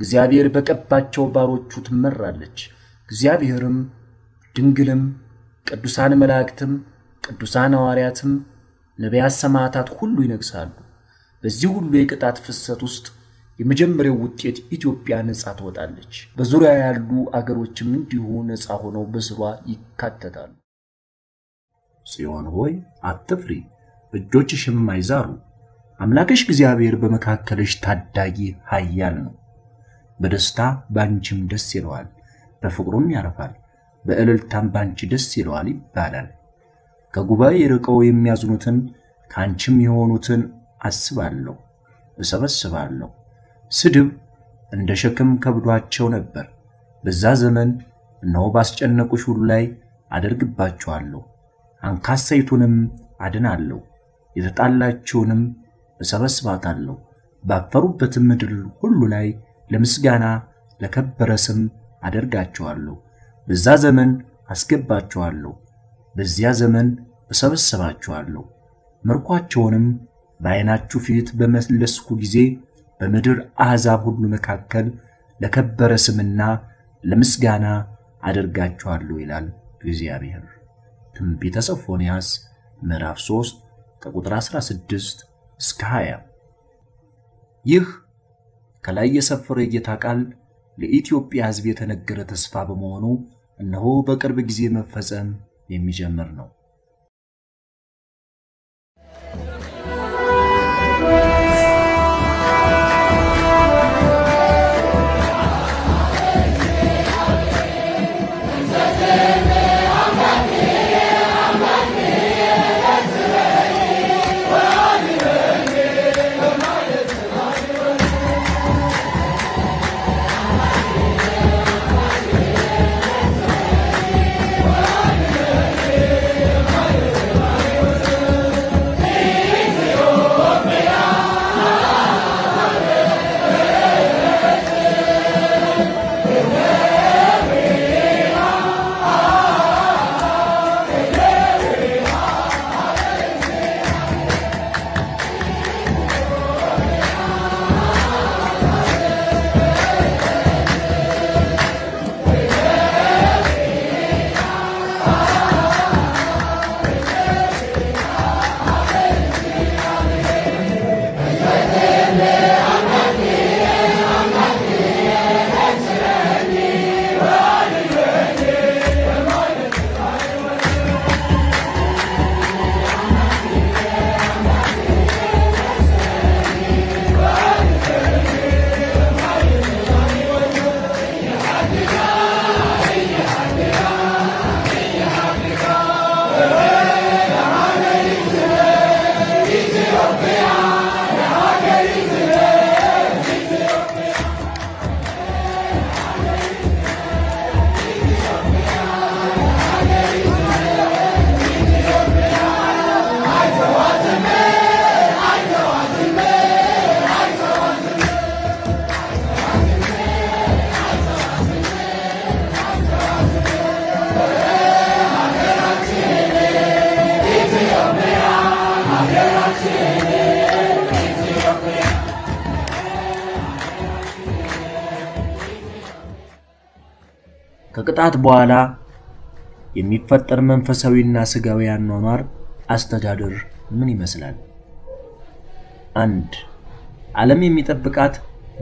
እግዚአብሔር በቀባቸው ባሮቹ ትመራለች እግዚአብሔርም ድንግልም ቅዱሳን መላእክትም ቅዱሳን ሐዋርያትም ነቢያት ሰማዕታት ሁሉ ይነግሳሉ በዚህ ሁሉ የቅጣት ፍሰት ውስጥ የመጀመሪያው ውጤት ኢትዮጵያ ነጻ ትወጣለች በዙሪያ ያሉ አገሮችም እንዲሁ ነጻ ሆነው በስሯ ይካተታሉ ጽዮን ሆይ አትፍሪ እጆችሽም ማይዛሩ አምላክሽ እግዚአብሔር በመካከለሽ ታዳጊ ኃያል ነው በደስታ ባንቺም ደስ ይለዋል በፍቅሩም ያረፋል በእልልታም ባንቺ ደስ ይለዋል ይባላል ከጉባኤ ርቀው የሚያዝኑትን ካንቺም የሆኑትን አስባለሁ እሰበስባለሁ ስድብ እንደ ሸክም ከብዷቸው ነበር በዛ ዘመን ነው ባስጨነቁሽ ሁሉ ላይ አደርግባቸዋለሁ አንካሳይቱንም አድናለሁ የተጣላችሁንም እሰበስባታለሁ ባፈሩበት ምድር ሁሉ ላይ ለምስጋና ለከበረ ስም አደርጋቸዋለሁ በዛ ዘመን አስገባቸዋለሁ በዚያ ዘመን እሰበስባቸዋለሁ ምርኳቸውንም ባይናችሁ ፊት በመለስኩ ጊዜ በመድር አህዛብ ሁሉ መካከል ለከበረ ስምና ለምስጋና አደርጋቸዋለሁ ይላል እግዚአብሔር ትንቢተ ሶፎንያስ ምዕራፍ ሶስት ከቁጥር አስራ ስድስት እስከ ሃያ ይህ ከላይ የሰፈረ ጌታ ቃል ለኢትዮጵያ ሕዝብ የተነገረ ተስፋ በመሆኑ እነሆ በቅርብ ጊዜ መፈጸም የሚጀምር ነው ከቅጣት በኋላ የሚፈጠር መንፈሳዊና ስጋዊ ያኖር አስተዳደር ምን ይመስላል? አንድ ዓለም የሚጠብቃት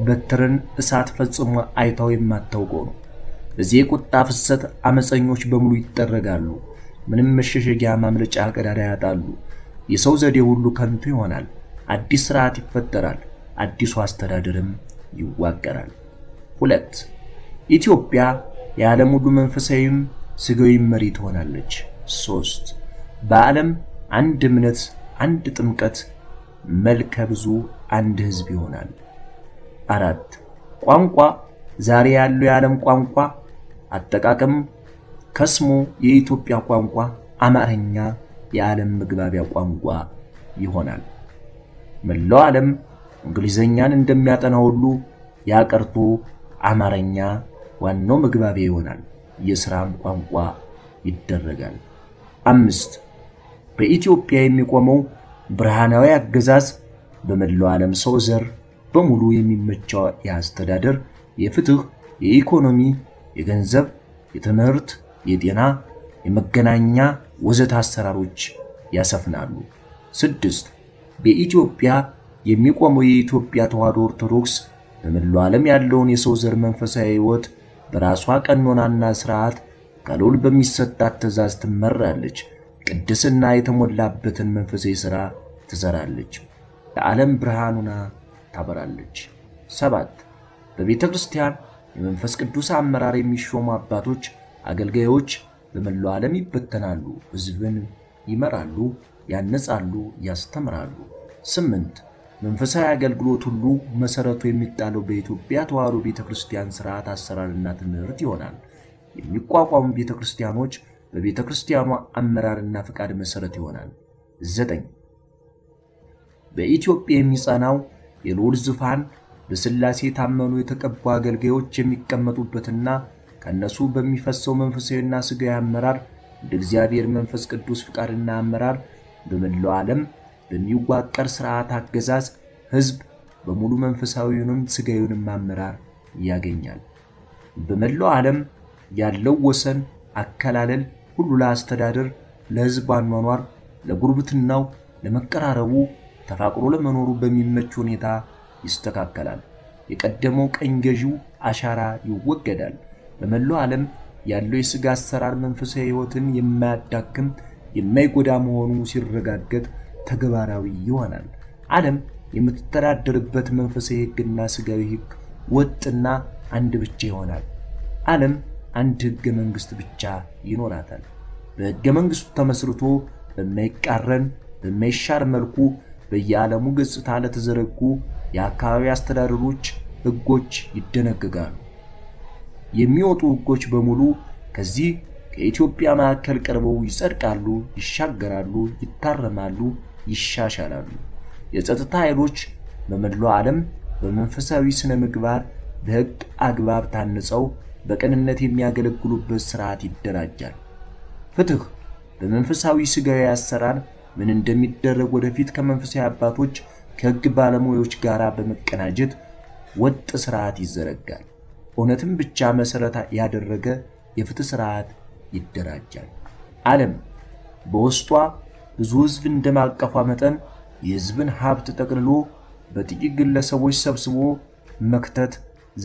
በትርን እሳት ፈጽሞ አይታው የማታውቀው ነው። በዚህ ቁጣ ፍሰት አመፀኞች በሙሉ ይተረጋሉ። ምንም መሸሸጊያ ማምለጫ ቀዳዳ ያጣሉ። የሰው ዘዴ ሁሉ ከንቱ ይሆናል። አዲስ ሥርዓት ይፈጠራል። አዲሱ አስተዳደርም ይዋቀራል። ሁለት ኢትዮጵያ የዓለም ሁሉ መንፈሳዊም ስጋዊም መሪት ሆናለች። ሶስት በዓለም አንድ እምነት አንድ ጥምቀት መልከ ብዙ አንድ ሕዝብ ይሆናል። አራት ቋንቋ ዛሬ ያለው የዓለም ቋንቋ አጠቃቀም ከስሙ የኢትዮጵያ ቋንቋ አማርኛ የዓለም መግባቢያ ቋንቋ ይሆናል። መላው ዓለም እንግሊዘኛን እንደሚያጠና ሁሉ ያቀርጡ አማርኛ ዋናው መግባቢያ ይሆናል የስራም ቋንቋ ይደረጋል። አምስት በኢትዮጵያ የሚቆመው ብርሃናዊ አገዛዝ በመድሎ ዓለም ሰው ዘር በሙሉ የሚመቸው ያስተዳደር የፍትህ የኢኮኖሚ የገንዘብ የትምህርት የጤና የመገናኛ ወዘተ አሰራሮች ያሰፍናሉ ስድስት በኢትዮጵያ የሚቆመው የኢትዮጵያ ተዋህዶ ኦርቶዶክስ በመድሎ ዓለም ያለውን የሰው ዘር መንፈሳዊ ህይወት በራሷ ቀኖናና ስርዓት ቃሉን በሚሰጣት ተዛዝ ትመራለች ቅድስና የተሞላበትን መንፈሳዊ ሥራ ትዘራለች ለዓለም ብርሃኑና ታበራለች ሰባት በቤተ ክርስቲያን የመንፈስ ቅዱስ አመራር የሚሾሙ አባቶች አገልጋዮች በመላ ዓለም ይበተናሉ ህዝብን ይመራሉ ያነጻሉ ያስተምራሉ ስምንት መንፈሳዊ አገልግሎት ሁሉ መሰረቱ የሚጣለው በኢትዮጵያ ተዋህዶ ቤተክርስቲያን ሥርዓት አሰራርና ትምህርት ይሆናል የሚቋቋሙ ቤተክርስቲያኖች በቤተክርስቲያኗ አመራርና ፍቃድ መሰረት ይሆናል ዘጠኝ በኢትዮጵያ የሚጻናው የልዑል ዙፋን በስላሴ ታመኑ የተቀባ አገልጋዮች የሚቀመጡበትና ከነሱ በሚፈሰው መንፈሳዊና ስጋዊ አመራር በእግዚአብሔር መንፈስ ቅዱስ ፍቃድና አመራር በመላው ዓለም በሚዋቀር ሥርዓት አገዛዝ ህዝብ በሙሉ መንፈሳዊውንም ስጋዊውንም አመራር ያገኛል በመላው ዓለም ያለው ወሰን አከላለል ሁሉ ለአስተዳደር ለህዝብ አንዋር ለጉርብትናው ለመቀራረቡ ተፋቅሮ ለመኖር በሚመች ሁኔታ ይስተካከላል የቀደመው ቀኝ ገዢው አሻራ ይወገዳል በመላው ዓለም ያለው የሥጋ አሰራር መንፈሳዊ ህይወትን የማያዳክም የማይጎዳ መሆኑ ሲረጋገጥ ተግባራዊ ይሆናል ዓለም የምትተዳደርበት መንፈሳዊ ህግና ስጋዊ ህግ ወጥና አንድ ብቻ ይሆናል ዓለም አንድ ህገ መንግስት ብቻ ይኖራታል በህገ መንግስቱ ተመስርቶ በማይቃረን በማይሻር መልኩ በየዓለሙ ገጽታ ለተዘረጉ የአካባቢ አስተዳደሮች ህጎች ይደነገጋሉ የሚወጡ ህጎች በሙሉ ከዚህ ከኢትዮጵያ ማዕከል ቀርበው ይጸድቃሉ ይሻገራሉ ይታረማሉ ይሻሻላሉ የጸጥታ ኃይሎች በመላው ዓለም በመንፈሳዊ ስነ ምግባር በህግ አግባብ ታንጸው በቀንነት የሚያገለግሉበት ሥርዓት ይደራጃል ፍትህ በመንፈሳዊ ስጋዊ አሰራር ምን እንደሚደረግ ወደፊት ከመንፈሳዊ አባቶች ከህግ ባለሙያዎች ጋራ በመቀናጀት ወጥ ሥርዓት ይዘረጋል ኦነትም ብቻ መሰረታ ያደረገ የፍትህ ሥርዓት ይደራጃል ዓለም በውስጧ ብዙ ህዝብ እንደማቀፋ መጠን የህዝብን ሀብት ተጠቅልሎ በጥቂት ግለሰቦች ሰብስቦ መክተት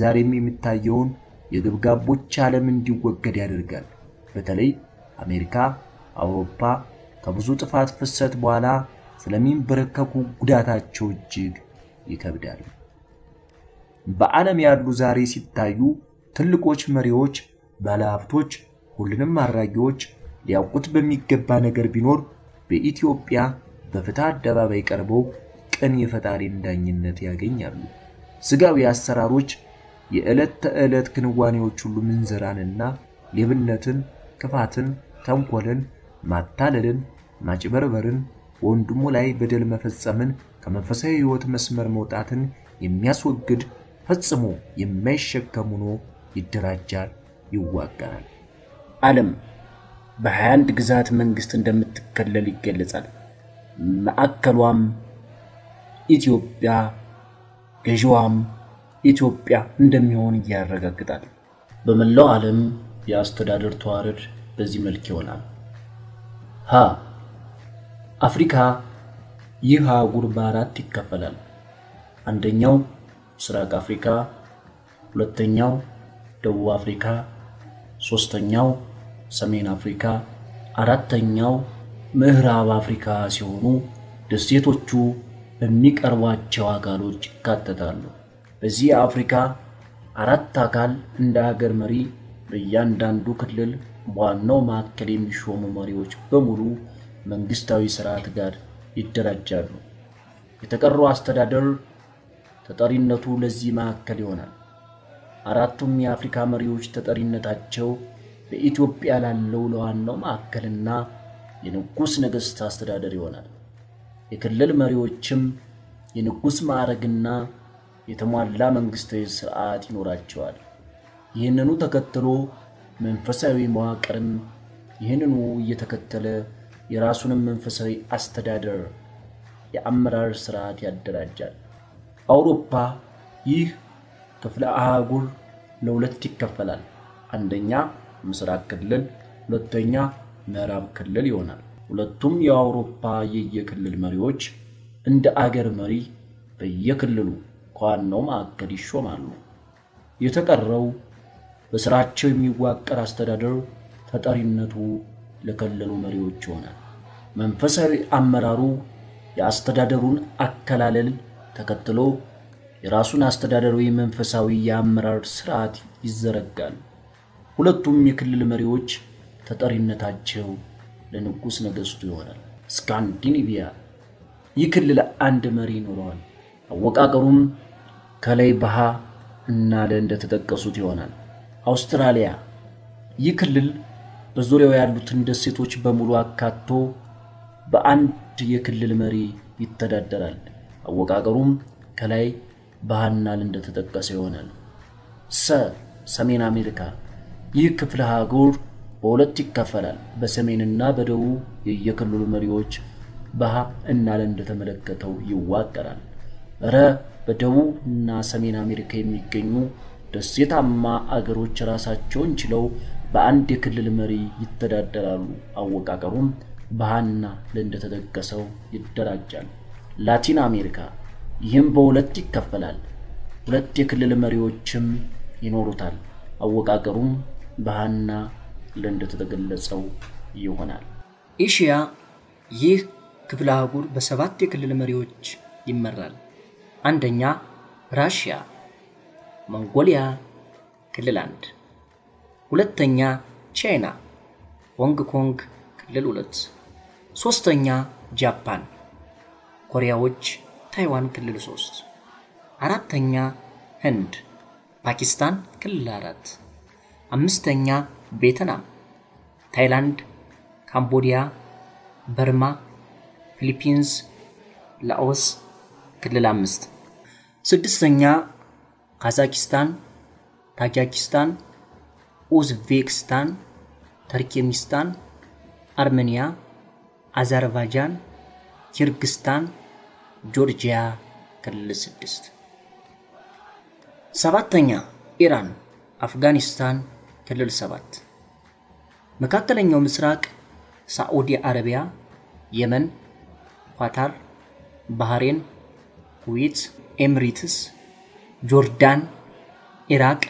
ዛሬም የሚታየውን የግብጋቦች ዓለም እንዲወገድ ያደርጋል በተለይ አሜሪካ አውሮፓ ከብዙ ጥፋት ፍሰት በኋላ ስለሚን በረከኩ ጉዳታቸው እጅግ ይከብዳል በዓለም ያሉ ዛሬ ሲታዩ ትልቆች መሪዎች ባለሀብቶች ሁሉንም አራጊዎች ሊያውቁት በሚገባ ነገር ቢኖር በኢትዮጵያ በፍትህ አደባባይ ቀርበው ቀን የፈጣሪን ዳኝነት ያገኛሉ ስጋዊ አሰራሮች የዕለት ተዕለት ክንዋኔዎች ሁሉ ምንዘራንና ሌብነትን ክፋትን ተንኮልን ማታለልን ማጭበርበርን ወንድሙ ላይ በደል መፈጸምን ከመንፈሳዊ ህይወት መስመር መውጣትን የሚያስወግድ ፈጽሞ የማይሸከሙ ነው ይደራጃል ይዋጋል ዓለም በ21 ግዛት መንግስት እንደምትከለል ይገለጻል ማዕከሏም ኢትዮጵያ ገዢዋም ኢትዮጵያ እንደሚሆን ያረጋግጣል በመላው ዓለም ያስተዳደር ተዋረድ በዚህ መልኩ ይሆናል ሀ አፍሪካ ይሃ ጉርባራት ይከፈላል አንደኛው ምስራቅ አፍሪካ ሁለተኛው ደቡብ አፍሪካ ሶስተኛው ሰሜን አፍሪካ አራተኛው ምዕራብ አፍሪካ ሲሆኑ ደሴቶቹ በሚቀርቧቸው አጋሎች ይካተታሉ በዚህ አፍሪካ አራት አካል እንደ ሀገር መሪ በእያንዳንዱ ክልል በዋናው ማዕከል የሚሾሙ መሪዎች በሙሉ መንግስታዊ ሥርዓት ጋር ይደራጃሉ የተቀረው አስተዳደር ተጠሪነቱ ለዚህ ማዕከል ይሆናል አራቱም የአፍሪካ መሪዎች ተጠሪነታቸው በኢትዮጵያ ላለው ለዋናው ማዕከልና የንጉስ ነገስት አስተዳደር ይሆናል የክልል መሪዎችም የንጉስ ማዕረግና የተሟላ መንግስታዊ ሥርዓት ይኖራቸዋል ይህንኑ ተከትሎ መንፈሳዊ መዋቅርም ይህንኑ እየተከተለ የራሱን መንፈሳዊ አስተዳደር የአመራር ስርዓት ያደራጃል። አውሮፓ ይህ ክፍለ አህጉር ለሁለት ይከፈላል። አንደኛ ምስራቅ ክልል፣ ሁለተኛ ምዕራብ ክልል ይሆናል። ሁለቱም የአውሮፓ የየክልል መሪዎች እንደ አገር መሪ በየክልሉ ቋንቋው ማከል ይሾማሉ። የተቀረው በስራቸው የሚዋቀር አስተዳደር ተጠሪነቱ ለክልሉ መሪዎች ይሆናል። መንፈሳዊ አመራሩ የአስተዳደሩን አከላለል ተከትሎ የራሱን አስተዳደሩ የመንፈሳዊ ያመራር ስርዓት ይዘረጋል። ሁለቱም የክልል መሪዎች ተጠሪነታቸው ለንጉስ ነገስቱ ይሆናል። ስካንዲኔቪያ ይክልል አንድ መሪ ኖሯል። አወቃቀሩም ከላይ በሃ እና ለእንደ ተጠቀሱት ይሆናል። አውስትራሊያ ይክልል በዙሪያው ያሉት ደሴቶች በሙሉ አካቶ በአንድ የክልል መሪ ይተዳደራል። አወቃቀሩም ከላይ በሃና ለእንደ ተጠቀሰ ይሆናል። ሰሜን አሜሪካ ይህ ክፍለ አህጉር በሁለት ይከፈላል። በሰሜንና በደቡብ የየክልሉ መሪዎች በሃ እና ለእንደ ተመለከተው ይዋቀራል። ረ በደቡብና ሰሜን አሜሪካ የሚገኙ ደሴታማ አገሮች ራሳቸውን ችለው በአንድ የክልል መሪ ይተዳደራሉ። አወቃቀሩም በሃና ለእንደ ተደቀሰው ይደራጃል። ላቲን አሜሪካ ይህም በሁለት ይከፈላል። ሁለት የክልል መሪዎችም ይኖሩታል። አወቃቀሩም በሃና ለእንደ ተደገለጸው ይሆናል። ኤሽያ ይህ ክፍለ አህጉር በሰባት የክልል መሪዎች ይመራል። አንደኛ ራሽያ፣ መንጎሊያ ክልላንድ፣ ሁለተኛ ቻይና ሆንግ ኮንግ ክልል ሁለት፣ ሶስተኛ ጃፓን ኮሪያዎች ታይዋን ክልል ሶስት፣ አራተኛ ህንድ ፓኪስታን ክልል አራት፣ አምስተኛ ቬትናም ታይላንድ ካምቦዲያ በርማ ፊሊፒንስ ላኦስ ክልል አምስት፣ ስድስተኛ ካዛኪስታን ታጂኪስታን ኡዝቤክስታን ተርኪሚስታን አርሜኒያ አዘርባይጃን ኪርጊስታን ጆርጂያ ክልል ስድስት፣ ሰባተኛ ኢራን አፍጋኒስታን ክልል ሰባት፣ መካከለኛው ምስራቅ ሳዑዲ አረቢያ የመን ኳታር ባህሬን ኩዌት ኤምሬትስ ጆርዳን ኢራቅ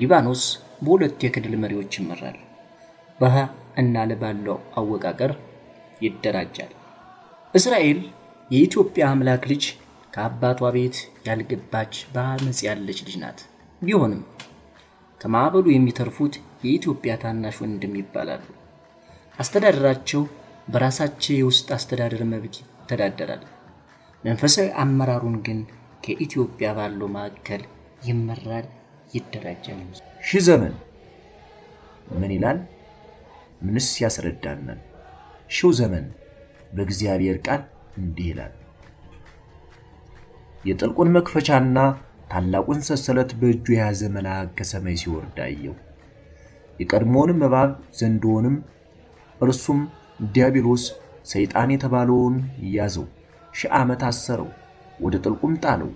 ሊባኖስ በሁለት የክልል መሪዎች ይመራል። በሃ እና ለባለው አወቃቀር ይደራጃል። እስራኤል የኢትዮጵያ አምላክ ልጅ ከአባቷ ቤት ያልገባች በአመጽ ያለች ልጅ ናት። ቢሆንም ከማዕበሉ የሚተርፉት የኢትዮጵያ ታናሽ ወንድም ይባላሉ። አስተዳደራቸው በራሳቸው የውስጥ አስተዳደር መብት ተዳደራል። መንፈሳዊ አመራሩን ግን ከኢትዮጵያ ባለው ማዕከል ይመራል ይደራጃል። ሺህ ዘመን ምን ይላል? ምንስ ያስረዳናል? ሺው ዘመን በእግዚአብሔር ቃል እንዲህ ይላል። የጥልቁን መክፈቻና ታላቁን ሰሰለት በእጁ ያዘ መልአክ ከሰማይ ሲወርድ አየው። የቀድሞውንም እባብ ዘንዶውንም እርሱም ዲያብሎስ ሰይጣን የተባለውን ያዘው፣ ሺህ ዓመት አሰረው፣ ወደ ጥልቁም ጣለው።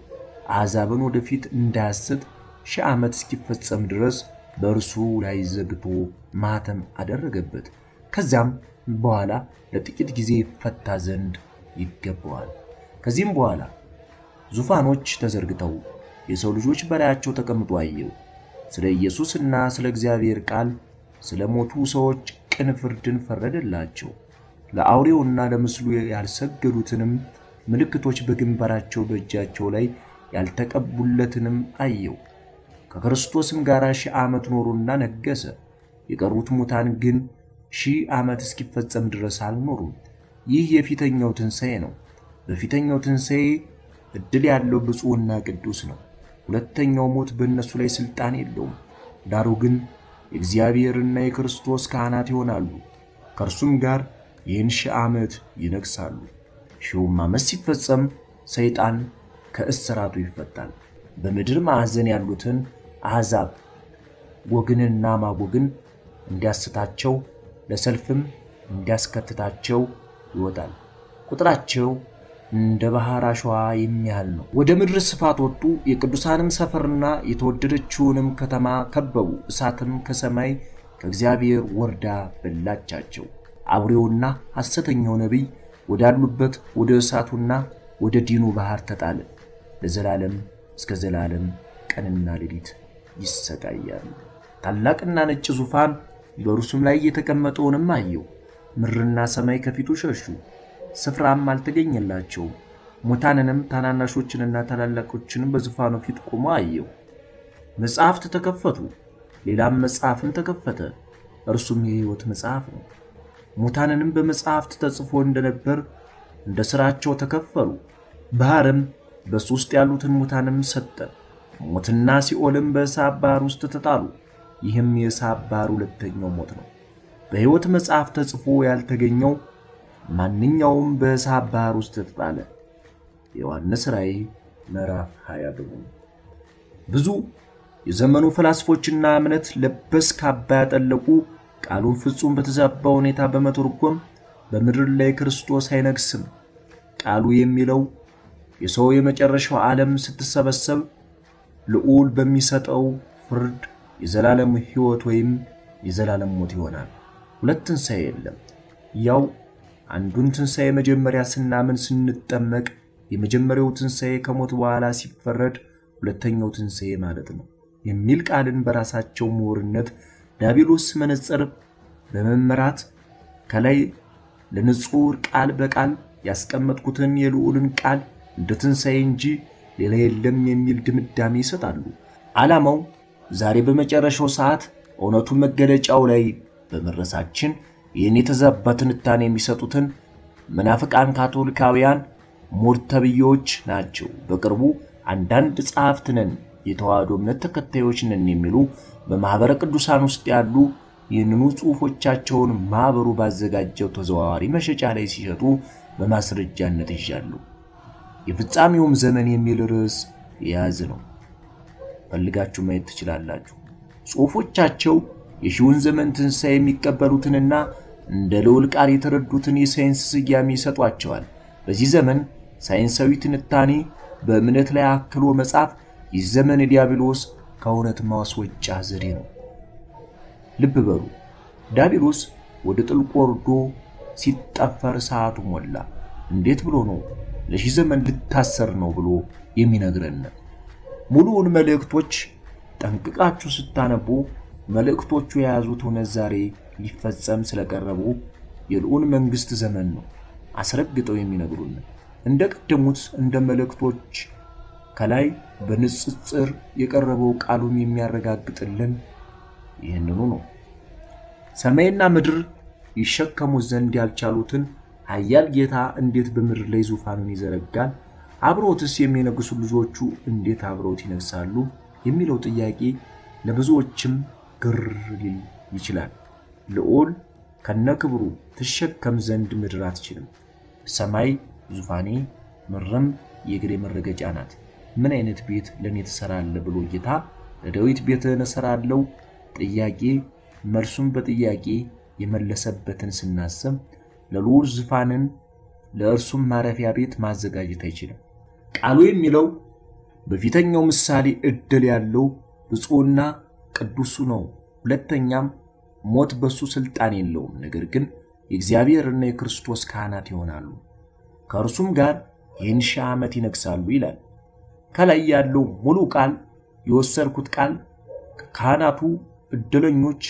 አሕዛብን ወደፊት እንዳያስት ሺህ ዓመት እስኪፈጸም ድረስ በእርሱ ላይ ዘግቶ ማተም አደረገበት። ከዛም በኋላ ለጥቂት ጊዜ ፈታ ዘንድ ይገባዋል። ከዚህም በኋላ ዙፋኖች ተዘርግተው የሰው ልጆች በላያቸው ተቀምጦ አየው። ስለ ኢየሱስና ስለ እግዚአብሔር ቃል ስለ ሞቱ ሰዎች ቅን ፍርድን ፈረደላቸው። ለአውሬውና ለምስሉ ያልሰገዱትንም ምልክቶች በግንባራቸው በእጃቸው ላይ ያልተቀበሉትንም አየው። ከክርስቶስም ጋር ሺህ ዓመት ኖሩና ነገሰ። የቀሩት ሙታን ግን ሺህ ዓመት እስኪፈጸም ድረስ አልኖሩም። ይህ የፊተኛው ትንሣኤ ነው። በፊተኛው ትንሣኤ እድል ያለው ብፁዕና ቅዱስ ነው። ሁለተኛው ሞት በእነሱ ላይ ሥልጣን የለውም። ዳሩ ግን የእግዚአብሔርና የክርስቶስ ካህናት ይሆናሉ፣ ከእርሱም ጋር ይህን ሺህ ዓመት ይነግሳሉ። ሺውም ዓመት ሲፈጸም ሰይጣን ከእስራቱ ይፈታል። በምድር ማዕዘን ያሉትን አሕዛብ ጎግንና ማጎግን እንዲያስታቸው ለሰልፍም እንዲያስከትታቸው ይወጣል። ቁጥራቸው እንደባህር አሸዋ የሚያህል ነው። ወደ ምድር ስፋት ወጡ የቅዱሳንን ሰፈርና የተወደደችውንም ከተማ ከበቡ። እሳትም ከሰማይ ከእግዚአብሔር ወርዳ በላቻቸው። አብሬውና ሐሰተኛው ነብይ ወዳሉበት ወደ እሳቱና ወደ ዲኑ ባህር ተጣለ። ለዘላለም እስከ ዘላለም ቀንና ሌሊት ይሰቃያል። ታላቅና ነጭ ዙፋን በእርሱም ላይ የተቀመጠውንም አየሁ። ምድርና ሰማይ ከፊቱ ሸሹ። ስፍራም አልተገኘላቸው። ሙታንንም ታናናሾችንና ታላላቆችንም በዙፋኑ ፊት ቆመው አየሁ። መጽሐፍት ተከፈቱ። ሌላም መጽሐፍን ተከፈተ። እርሱም የሕይወት መጽሐፍ ነው። ሙታንንም በመጽሐፍት ተጽፎ እንደነበር እንደ ሥራቸው ተከፈሉ። ባህርም በሶስት ያሉትን ሙታንም ሰጠ። ሞትና ሲኦልም በእሳት ባህር ውስጥ ተጣሉ። ይህም የእሳት ባህር ሁለተኛው ሞት ነው። በሕይወት መጽሐፍ ተጽፎ ያልተገኘው ማንኛውም በእሳት ባህር ውስጥ ተጣለ። ዮሐንስ ራእይ ምዕራፍ ሃያ ብዙ የዘመኑ ፍልስፎችና እምነት ለበስ ካባ ያጠለቁ ቃሉን ፍጹም በተዛባው ሁኔታ በመተርጎም በምድር ላይ ክርስቶስ አይነግስም ቃሉ የሚለው የሰው የመጨረሻው ዓለም ስትሰበሰብ ልዑል በሚሰጠው ፍርድ የዘላለም ሕይወት ወይም የዘላለም ሞት ይሆናል። ሁለት ትንሣኤ የለም። ያው አንዱን ትንሣኤ መጀመሪያ ስናምን ስንጠመቅ የመጀመሪያው ትንሣኤ ከሞት በኋላ ሲፈረድ ሁለተኛው ትንሣኤ ማለት ነው የሚል ቃልን በራሳቸው ምሁርነት ዳቢሎስ መነጽር በመመራት ከላይ ለንጹህ ቃል በቃል ያስቀመጥኩትን የልዑልን ቃል እንደ ትንሣኤ እንጂ ሌላ የለም የሚል ድምዳሜ ይሰጣሉ። ዓላማው ዛሬ በመጨረሻው ሰዓት እውነቱ መገለጫው ላይ በመረሳችን የኔ ተዛባትን ታኔ የሚሰጡትን መናፍቃን ካቶሊካውያን ሞርተብዮች ናቸው። በቅርቡ አንዳንድ ጻፍት ነን የተዋህዶ እምነት ተከታዮች ነን የሚሉ በማህበረ ቅዱሳን ውስጥ ያሉ የነኑ ጽሁፎቻቸውን ማህበሩ ባዘጋጀው ተዘዋዋሪ መሸጫ ላይ ሲሸጡ በማስረጃነት ይያሉ። የፍጻሜውም ዘመን የሚል ርዕስ ያዝ ነው። ፈልጋችሁ ማየት ትችላላችሁ። ጽሁፎቻቸው የሺውን ዘመን ትንሣኤ የሚቀበሉትንና እንደ ልዑል ቃል የተረዱትን የሳይንስ ስያሜ ይሰጧቸዋል። በዚህ ዘመን ሳይንሳዊ ትንታኔ በእምነት ላይ አክሎ መጻፍ ይዘመን ዲያብሎስ ከእውነት ማስወጫ ዘዴ ነው። ልብ በሉ ዲያብሎስ ወደ ጥልቁ ወርዶ ሲጣፈር ሰዓቱ ሞላ እንዴት ብሎ ነው ለዚህ ዘመን ልታሰር ነው ብሎ የሚነግረን? ሙሉውን መልእክቶች ጠንቅቃችሁ ስታነቡ መልእክቶቹ ያዙት ወነዛሬ ሊፈጸም ስለቀረቡ የልዑል መንግስት ዘመን ነው አስረግጠው የሚነግሩን። እንደቀደሙት እንደ መልእክቶች ከላይ በንጽጽር የቀረበው ቃሉን የሚያረጋግጥልን ይሄንኑ ነው። ሰማይና ምድር ይሸከሙ ዘንድ ያልቻሉትን ኃያል ጌታ እንዴት በምድር ላይ ዙፋኑን ይዘረጋል? አብሮትስ የሚነግሱ ልጆቹ እንዴት አብሮት ይነግሳሉ? የሚለው ጥያቄ ለብዙዎችም ግር ሊል ይችላል። ልዑል ከነክብሩ ተሸከም ዘንድ ምድር አትችልም። ሰማይ ዙፋኔ ምድርም የግሬ መረገጫ ናት። ምን አይነት ቤት ለኔ ተሰራለ ብሎ ጌታ ለዳዊት ቤት ተሰራለው ጥያቄ መልሱን በጥያቄ የመለሰበትን ስናስብ ለልዑል ዙፋንን ለእርሱም ማረፊያ ቤት ማዘጋጀት አይችልም። ቃሉ የሚለው በፊተኛው ምሳሌ እድል ያለው ብፁዕና ቅዱስ ነው። ሁለተኛም ሞት በሱ ስልጣን የለውም። ነገር ግን የእግዚአብሔርና የክርስቶስ ካህናት ይሆናሉ ከእርሱም ጋር ይህን ሺህ ዓመት ይነግሳሉ ይላል። ከላይ ያለው ሙሉ ቃል የወሰድኩት ቃል ካህናቱ እድለኞች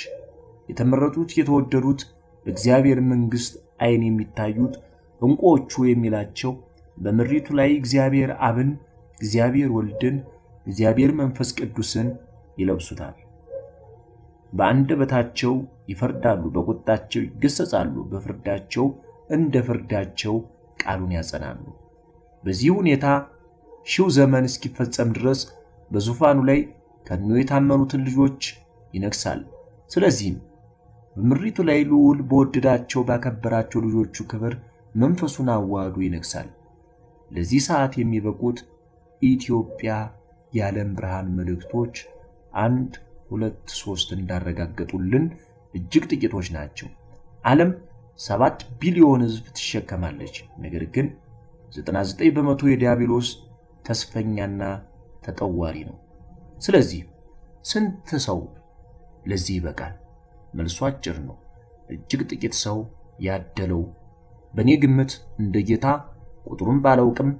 የተመረጡት የተወደዱት በእግዚአብሔር መንግስት አይን የሚታዩት እንቆቹ የሚላቸው በመሪቱ ላይ እግዚአብሔር አብን እግዚአብሔር ወልድን እግዚአብሔር መንፈስ ቅዱስን ይለብሱታል። በአንደበታቸው ይፈርዳሉ በቁጣቸው ይገሰጻሉ በፍርዳቸው እንደ ፍርዳቸው ቃሉን ያጸናሉ። በዚህ ሁኔታ ሺው ዘመን እስኪፈጸም ድረስ በዙፋኑ ላይ ከነው የታመኑትን ልጆች ይነግሳል። ስለዚህ በምድሪቱ ላይ ልዑል በወደዳቸው ባከበራቸው ልጆቹ ክብር መንፈሱን አዋዱ ይነግሳል። ለዚህ ሰዓት የሚበቁት ኢትዮጵያ የዓለም ብርሃን መልእክቶች አንድ ሁለት ሶስት እንዳረጋገጡልን እጅግ ጥቂቶች ናቸው። ዓለም ሰባት ቢሊዮን ሕዝብ ትሸከማለች። ነገር ግን ዘጠና ዘጠኝ በመቶ የዲያብሎስ ተስፈኛና ተጠዋሪ ነው። ስለዚህ ስንት ሰው ለዚህ ይበቃል? መልሱ አጭር ነው። እጅግ ጥቂት ሰው ያደለው በእኔ ግምት እንደ ጌታ ቁጥሩን ባላውቅም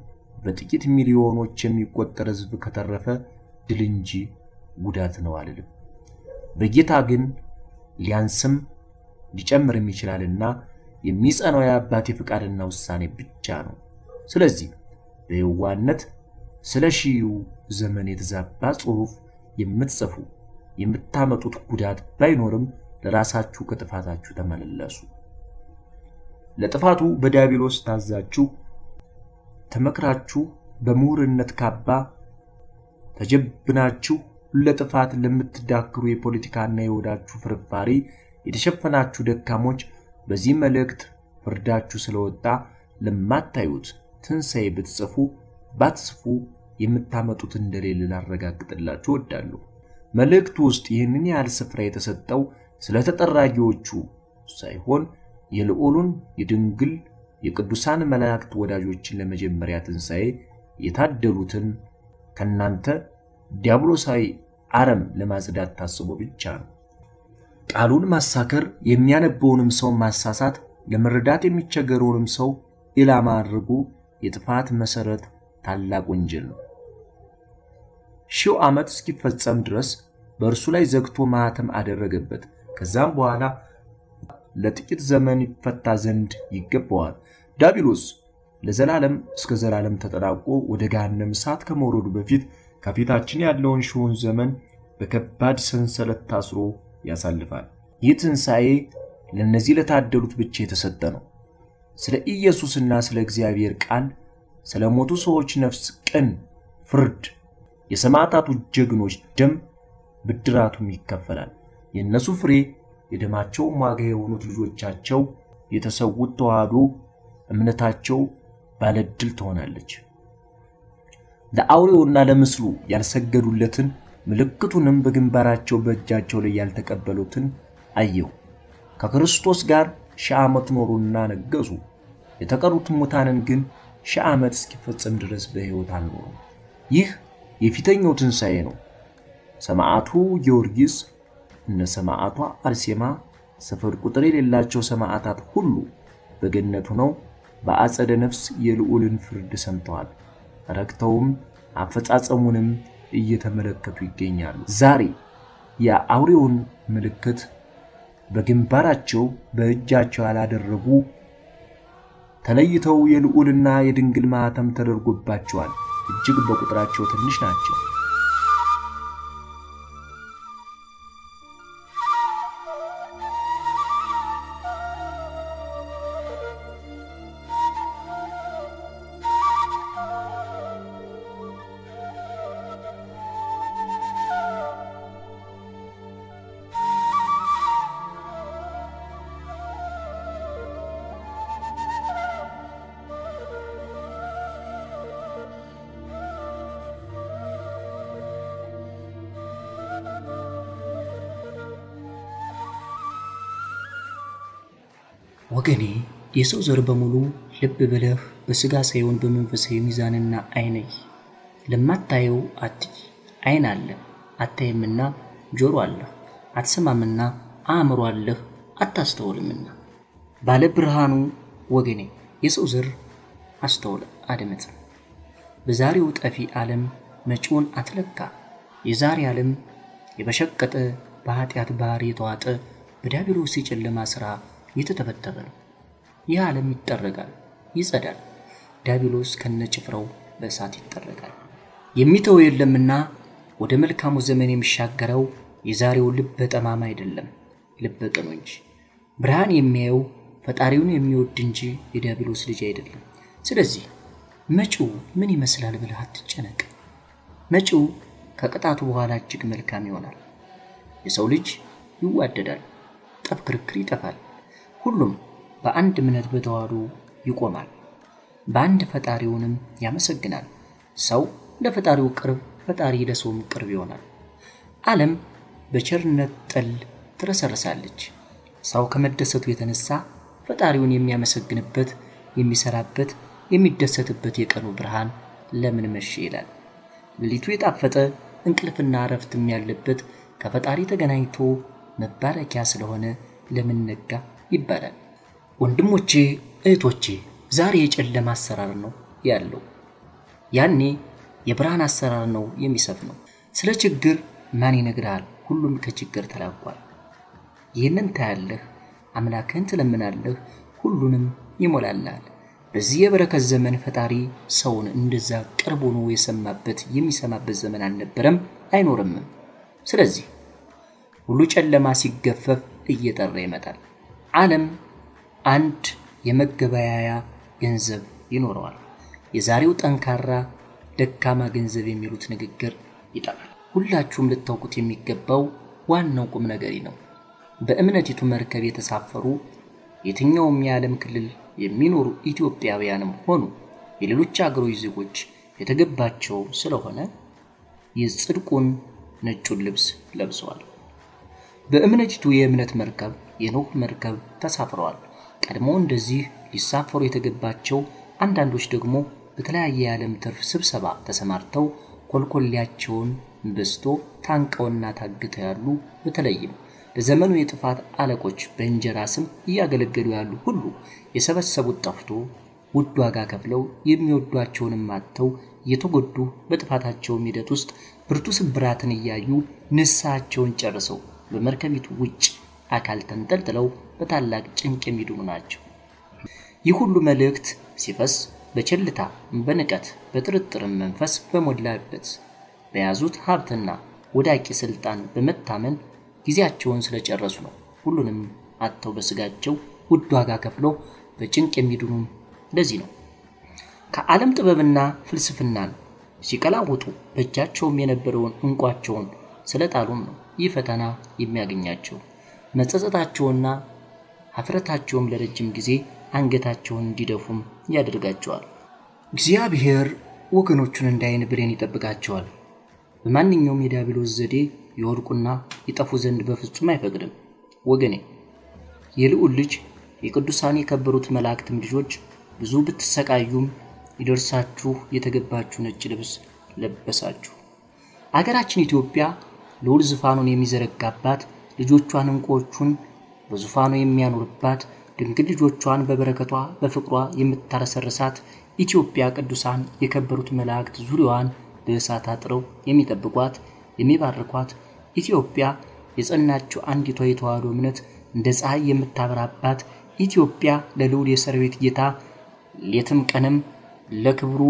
በጥቂት ሚሊዮኖች የሚቆጠር ሕዝብ ከተረፈ ድል እንጂ ጉዳት ነው አልልም። በጌታ ግን ሊያንስም ሊጨምርም ይችላልና የሚጸናው የአባቴ ፍቃድና ውሳኔ ብቻ ነው። ስለዚህ በየዋነት ስለሺው ዘመን የተዛባ ጽሑፍ የምትጽፉ የምታመጡት ጉዳት ባይኖርም ለራሳችሁ ከጥፋታችሁ ተመለለሱ። ለጥፋቱ በዲያብሎስ ታዛችሁ ተመክራችሁ በሙርነት ካባ ተጀብናችሁ ለጥፋት ለምትዳክሩ የፖለቲካና የወዳችሁ ፍርፋሪ የተሸፈናችሁ ደካሞች በዚህ መልእክት ፍርዳችሁ ስለወጣ ለማታዩት ትንሳኤ ብትጽፉ ባትጽፉ የምታመጡት እንደሌለ ላረጋግጥላችሁ እወዳለሁ። መልእክቱ ውስጥ ይህንን ያልስፍራ የተሰጠው ስለተጠራጊዎቹ ሳይሆን የልዑሉን የድንግል የቅዱሳን መላእክት ወዳጆችን ለመጀመሪያ ትንሳኤ የታደሉትን ከናንተ ዲያብሎሳዊ አረም ለማጽዳት ታስቦ ብቻ ነው። ቃሉን ማሳከር የሚያነበውንም ሰው ማሳሳት ለመረዳት የሚቸገረውንም ሰው ኢላማ አድርጎ የጥፋት መሰረት ታላቅ ወንጀል ነው። ሺው ዓመት እስኪፈጸም ድረስ በእርሱ ላይ ዘግቶ ማህተም አደረገበት። ከዛም በኋላ ለጥቂት ዘመን ይፈታ ዘንድ ይገባዋል። ዲያብሎስ ለዘላለም እስከ ዘላለም ተጠራቆ ወደ ገሃነም እሳት ከመውረዱ በፊት ከፊታችን ያለውን ሺውን ዘመን በከባድ ሰንሰለት ታስሮ ያሳልፋል። ይህ ትንሳኤ ለነዚህ ለታደሉት ብቻ የተሰጠ ነው። ስለ ኢየሱስና ስለ እግዚአብሔር ቃል ስለ ሞቱ ሰዎች ነፍስ ቀን ፍርድ የሰማዕታቱ ጀግኖች ደም ብድራቱም ይከፈላል። የነሱ ፍሬ የደማቸው ዋጋ የሆኑት ልጆቻቸው የተሰውት ተዋህዶ እምነታቸው ባለድል ትሆናለች። ለአውሬውና ለምስሉ ያልሰገዱለትን ምልክቱንም በግንባራቸው በእጃቸው ላይ ያልተቀበሉትን አየሁ። ከክርስቶስ ጋር ሺህ ዓመት ኖሩና ነገሱ። የተቀሩት ሙታንን ግን ሺህ ዓመት እስኪፈጸም ድረስ በሕይወት አልኖሩ። ይህ የፊተኛው ትንሳኤ ነው። ሰማዕቱ ጊዮርጊስ እና ሰማዕቷ አርሴማ ስፍር ቁጥር የሌላቸው ሰማዕታት ሁሉ በገነቱ ነው በአጸደ ነፍስ የልዑልን ፍርድ ሰምተዋል። ረክተውም አፈጻጸሙንም እየተመለከቱ ይገኛሉ። ዛሬ የአውሬውን ምልክት በግንባራቸው በእጃቸው ያላደረጉ ተለይተው የልዑልና የድንግል ማህተም ተደርጎባቸዋል። እጅግ በቁጥራቸው ትንሽ ናቸው። ወገኔ የሰው ዘር በሙሉ ልብ ብለህ በስጋ ሳይሆን በመንፈሳዊ ሚዛንና አይነይ። ለማታየው አትይ አይን አለ አታይምና፣ ጆሮ አለ አትሰማምና፣ አእምሮ አለ አታስተውልምና ባለ ብርሃኑ ወገኔ የሰው ዘር አስተውል አድምጥ። በዛሬው ጠፊ ዓለም መጪውን አትለካ። የዛሬ ዓለም የበሸቀጠ በኃጢያት ባህር የተዋጠ በዲያብሎስ የጨለማ ስራ የተተበተበ ነው። ይህ ዓለም ይጠረጋል፣ ይጸዳል። ዲያብሎስ ከነጭፍራው በእሳት ይጠረጋል። የሚተው የለምና ወደ መልካሙ ዘመን የሚሻገረው የዛሬው ልብ ጠማማ አይደለም፣ ልብ ቀኖ እንጂ። ብርሃን የሚያየው ፈጣሪውን የሚወድ እንጂ የዲያብሎስ ልጅ አይደለም። ስለዚህ መጪው ምን ይመስላል ብለህ አትጨነቅ። መጪው ከቅጣቱ በኋላ እጅግ መልካም ይሆናል። የሰው ልጅ ይዋደዳል፣ ጠብ ክርክር ይጠፋል። ሁሉም በአንድ ምነት በተዋህዶ ይቆማል፣ በአንድ ፈጣሪውንም ያመሰግናል። ሰው ለፈጣሪው ቅርብ፣ ፈጣሪ ለሰውም ቅርብ ይሆናል። ዓለም በቸርነት ጥል ትረሰርሳለች። ሰው ከመደሰቱ የተነሳ ፈጣሪውን የሚያመሰግንበት የሚሰራበት የሚደሰትበት የቀኑ ብርሃን ለምን መሸ ይላል ለሊቱ የጣፈጠ እንቅልፍና አረፍትም ያለበት ከፈጣሪ ተገናኝቶ መባረኪያ ስለሆነ ለምን ነጋ ይባላል ወንድሞቼ እህቶቼ ዛሬ የጨለማ አሰራር ነው ያለው ያኔ የብርሃን አሰራር ነው የሚሰፍነው ስለ ችግር ማን ይነግራል ሁሉም ከችግር ተላቋል ይሄንን ታያለህ አምላክን ትለምናለህ ሁሉንም ይሞላልሃል በዚህ የበረከት ዘመን ፈጣሪ ሰውን እንደዛ ቅርብ ሆኖ የሰማበት የሚሰማበት ዘመን አልነበረም አይኖርም ስለዚህ ሁሉ ጨለማ ሲገፈፍ እየጠራ ይመጣል ዓለም አንድ የመገበያያ ገንዘብ ይኖራል የዛሬው ጠንካራ ደካማ ገንዘብ የሚሉት ንግግር ይጣላል ሁላችሁም ልታውቁት የሚገባው ዋናው ቁም ነገር ነው በእምነቲቱ መርከብ የተሳፈሩ የትኛውም የዓለም ክልል የሚኖሩ ኢትዮጵያውያንም ሆኑ የሌሎች አገሮች ዜጎች የተገባቸው ስለሆነ የጽድቁን ነጩን ልብስ ለብሰዋል በእምነቲቱ የእምነት መርከብ የኖህ መርከብ ተሳፍሯል ቀድሞ እንደዚህ ሊሳፈሩ የተገባቸው አንዳንዶች ደግሞ በተለያየ የዓለም ትርፍ ስብሰባ ተሰማርተው ኮልኮልያቸውን በስቶ ታንቀውና ታግተው ያሉ በተለይም በዘመኑ የጥፋት አለቆች በእንጀራ ስም እያገለገሉ ያሉ ሁሉ የሰበሰቡት ጠፍቶ ውድ ዋጋ ከፍለው የሚወዷቸውንም አጥተው የተጎዱ በጥፋታቸው ሂደት ውስጥ ብርቱ ስብራትን ያዩ ንሳቸውን ጨርሰው በመርከቢቱ ውጭ አካል ተንጠልጥለው በታላቅ ጭንቅ የሚድኑ ናቸው ይሁሉ መልእክት ሲፈስ በቸልታ በንቀት በጥርጥር መንፈስ በመላበት በያዙት ሀብትና ወዳቂ ስልጣን በመታመን ግዚያቸውን ስለጨረሱ ነው ሁሉንም አጥተው በስጋቸው ውድ ዋጋ ከፍለው በጭንቅ የሚድኑ ለዚህ ነው ከዓለም ጥበብና ፍልስፍናን ሲቀላውጡ በእጃቸውም የነበረውን እንቋቸውን ስለጣሉም ነው ይፈተና የሚያገኛቸው መጸጸታቸውና አፍረታቸውም ለረጅም ጊዜ አንገታቸውን እንዲደፉም ያደርጋቸዋል እግዚአብሔር ወገኖቹን እንዳይን ብሬን ይጠብቃቸዋል በማንኛውም የዲያብሎስ ዘዴ ይወርቁና ይጠፉ ዘንድ በፍጹም አይፈቅድም ወገኔ የልዑል ልጅ የቅዱሳን የከበሩት መላእክትም ልጆች ብዙ ብትሰቃዩም ይደርሳችሁ የተገባችሁ ነጭ ልብስ ለበሳችሁ አገራችን ኢትዮጵያ ልዑል ዙፋኑን የሚዘረጋባት ልጆቿን እንቆቹን በዙፋኑ የሚያኖርባት ድንግል ልጆቿን በበረከቷ በፍቅሯ የምትታረሰርሳት ኢትዮጵያ ቅዱሳን የከበሩት መላእክት ዙሪያዋን በእሳት አጥረው የሚጠብቋት የሚባርኳት ኢትዮጵያ የጸናችው አንዲቷ የተዋህዶ እምነት እንደ ፀሐይ የምታበራባት ኢትዮጵያ ለልዑል የሰራዊት ጌታ ሌትም ቀንም ለክብሩ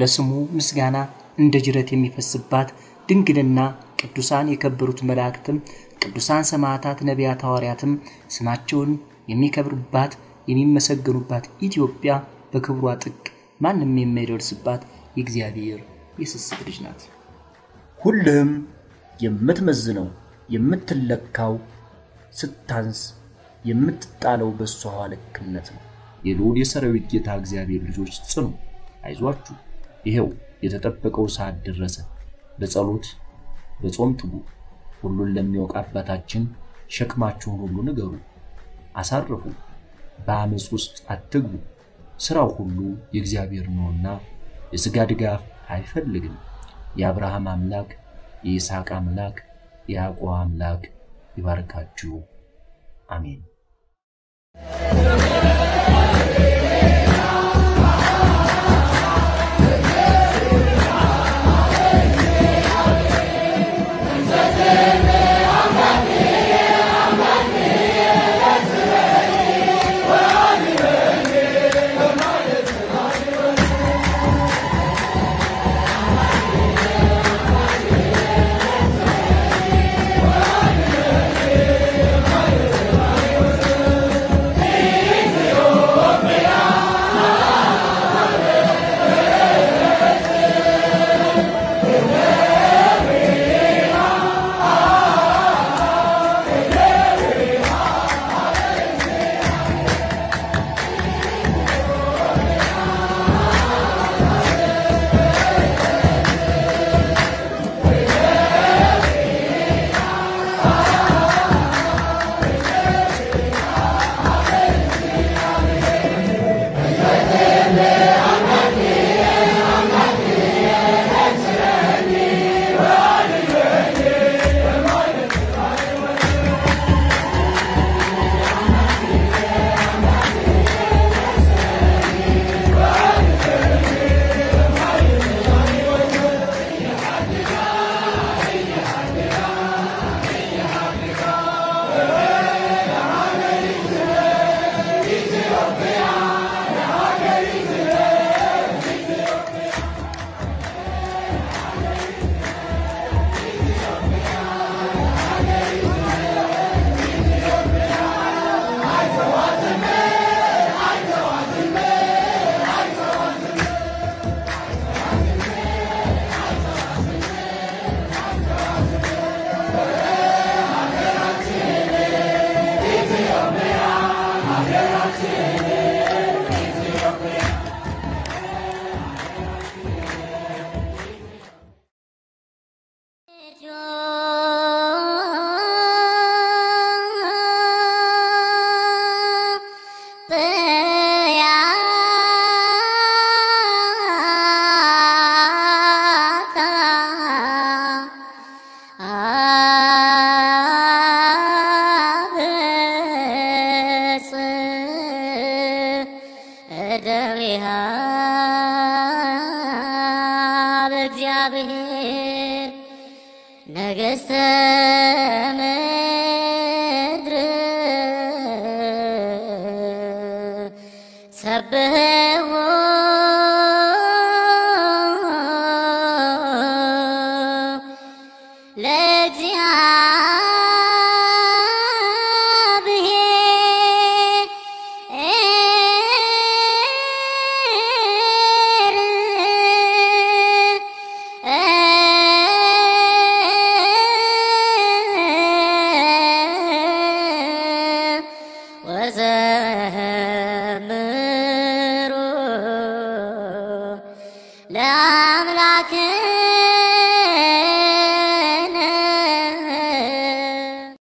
ለስሙ ምስጋና እንደ ጅረት የሚፈስባት ድንግልና ቅዱሳን የከበሩት መላእክትም ቅዱሳን ሰማዕታት ነቢያት ሐዋርያትም ስማቸውን የሚከብሩባት የሚመሰገኑባት ኢትዮጵያ በክብሯ ጥግ ማንም የማይደርስባት የእግዚአብሔር የስስት ልጅ ናት ሁሉም የምትመዝነው የምትለካው ስታንስ የምትጣለው በሷ ሐለክነት ነው የልዑል የሰራዊት ጌታ እግዚአብሔር ልጆች ጽኑ አይዟችሁ ይሄው የተጠበቀው ሰዓት ደረሰ በጸሎት በጾም ጥቡ ሁሉን ለሚያውቅ አባታችን ሸክማችሁን ሁሉ ንገሩ አሳርፉ በአመጽ ውስጥ አትግቡ ስራው ሁሉ የእግዚአብሔር ነውና የሥጋ ድጋፍ አይፈልግም የአብርሃም አምላክ የይስሐቅ አምላክ የያዕቆብ አምላክ ይባርካችሁ አሜን ሰብህዎ ለእግዚአብሔር ወዘምሩ ለአምላክ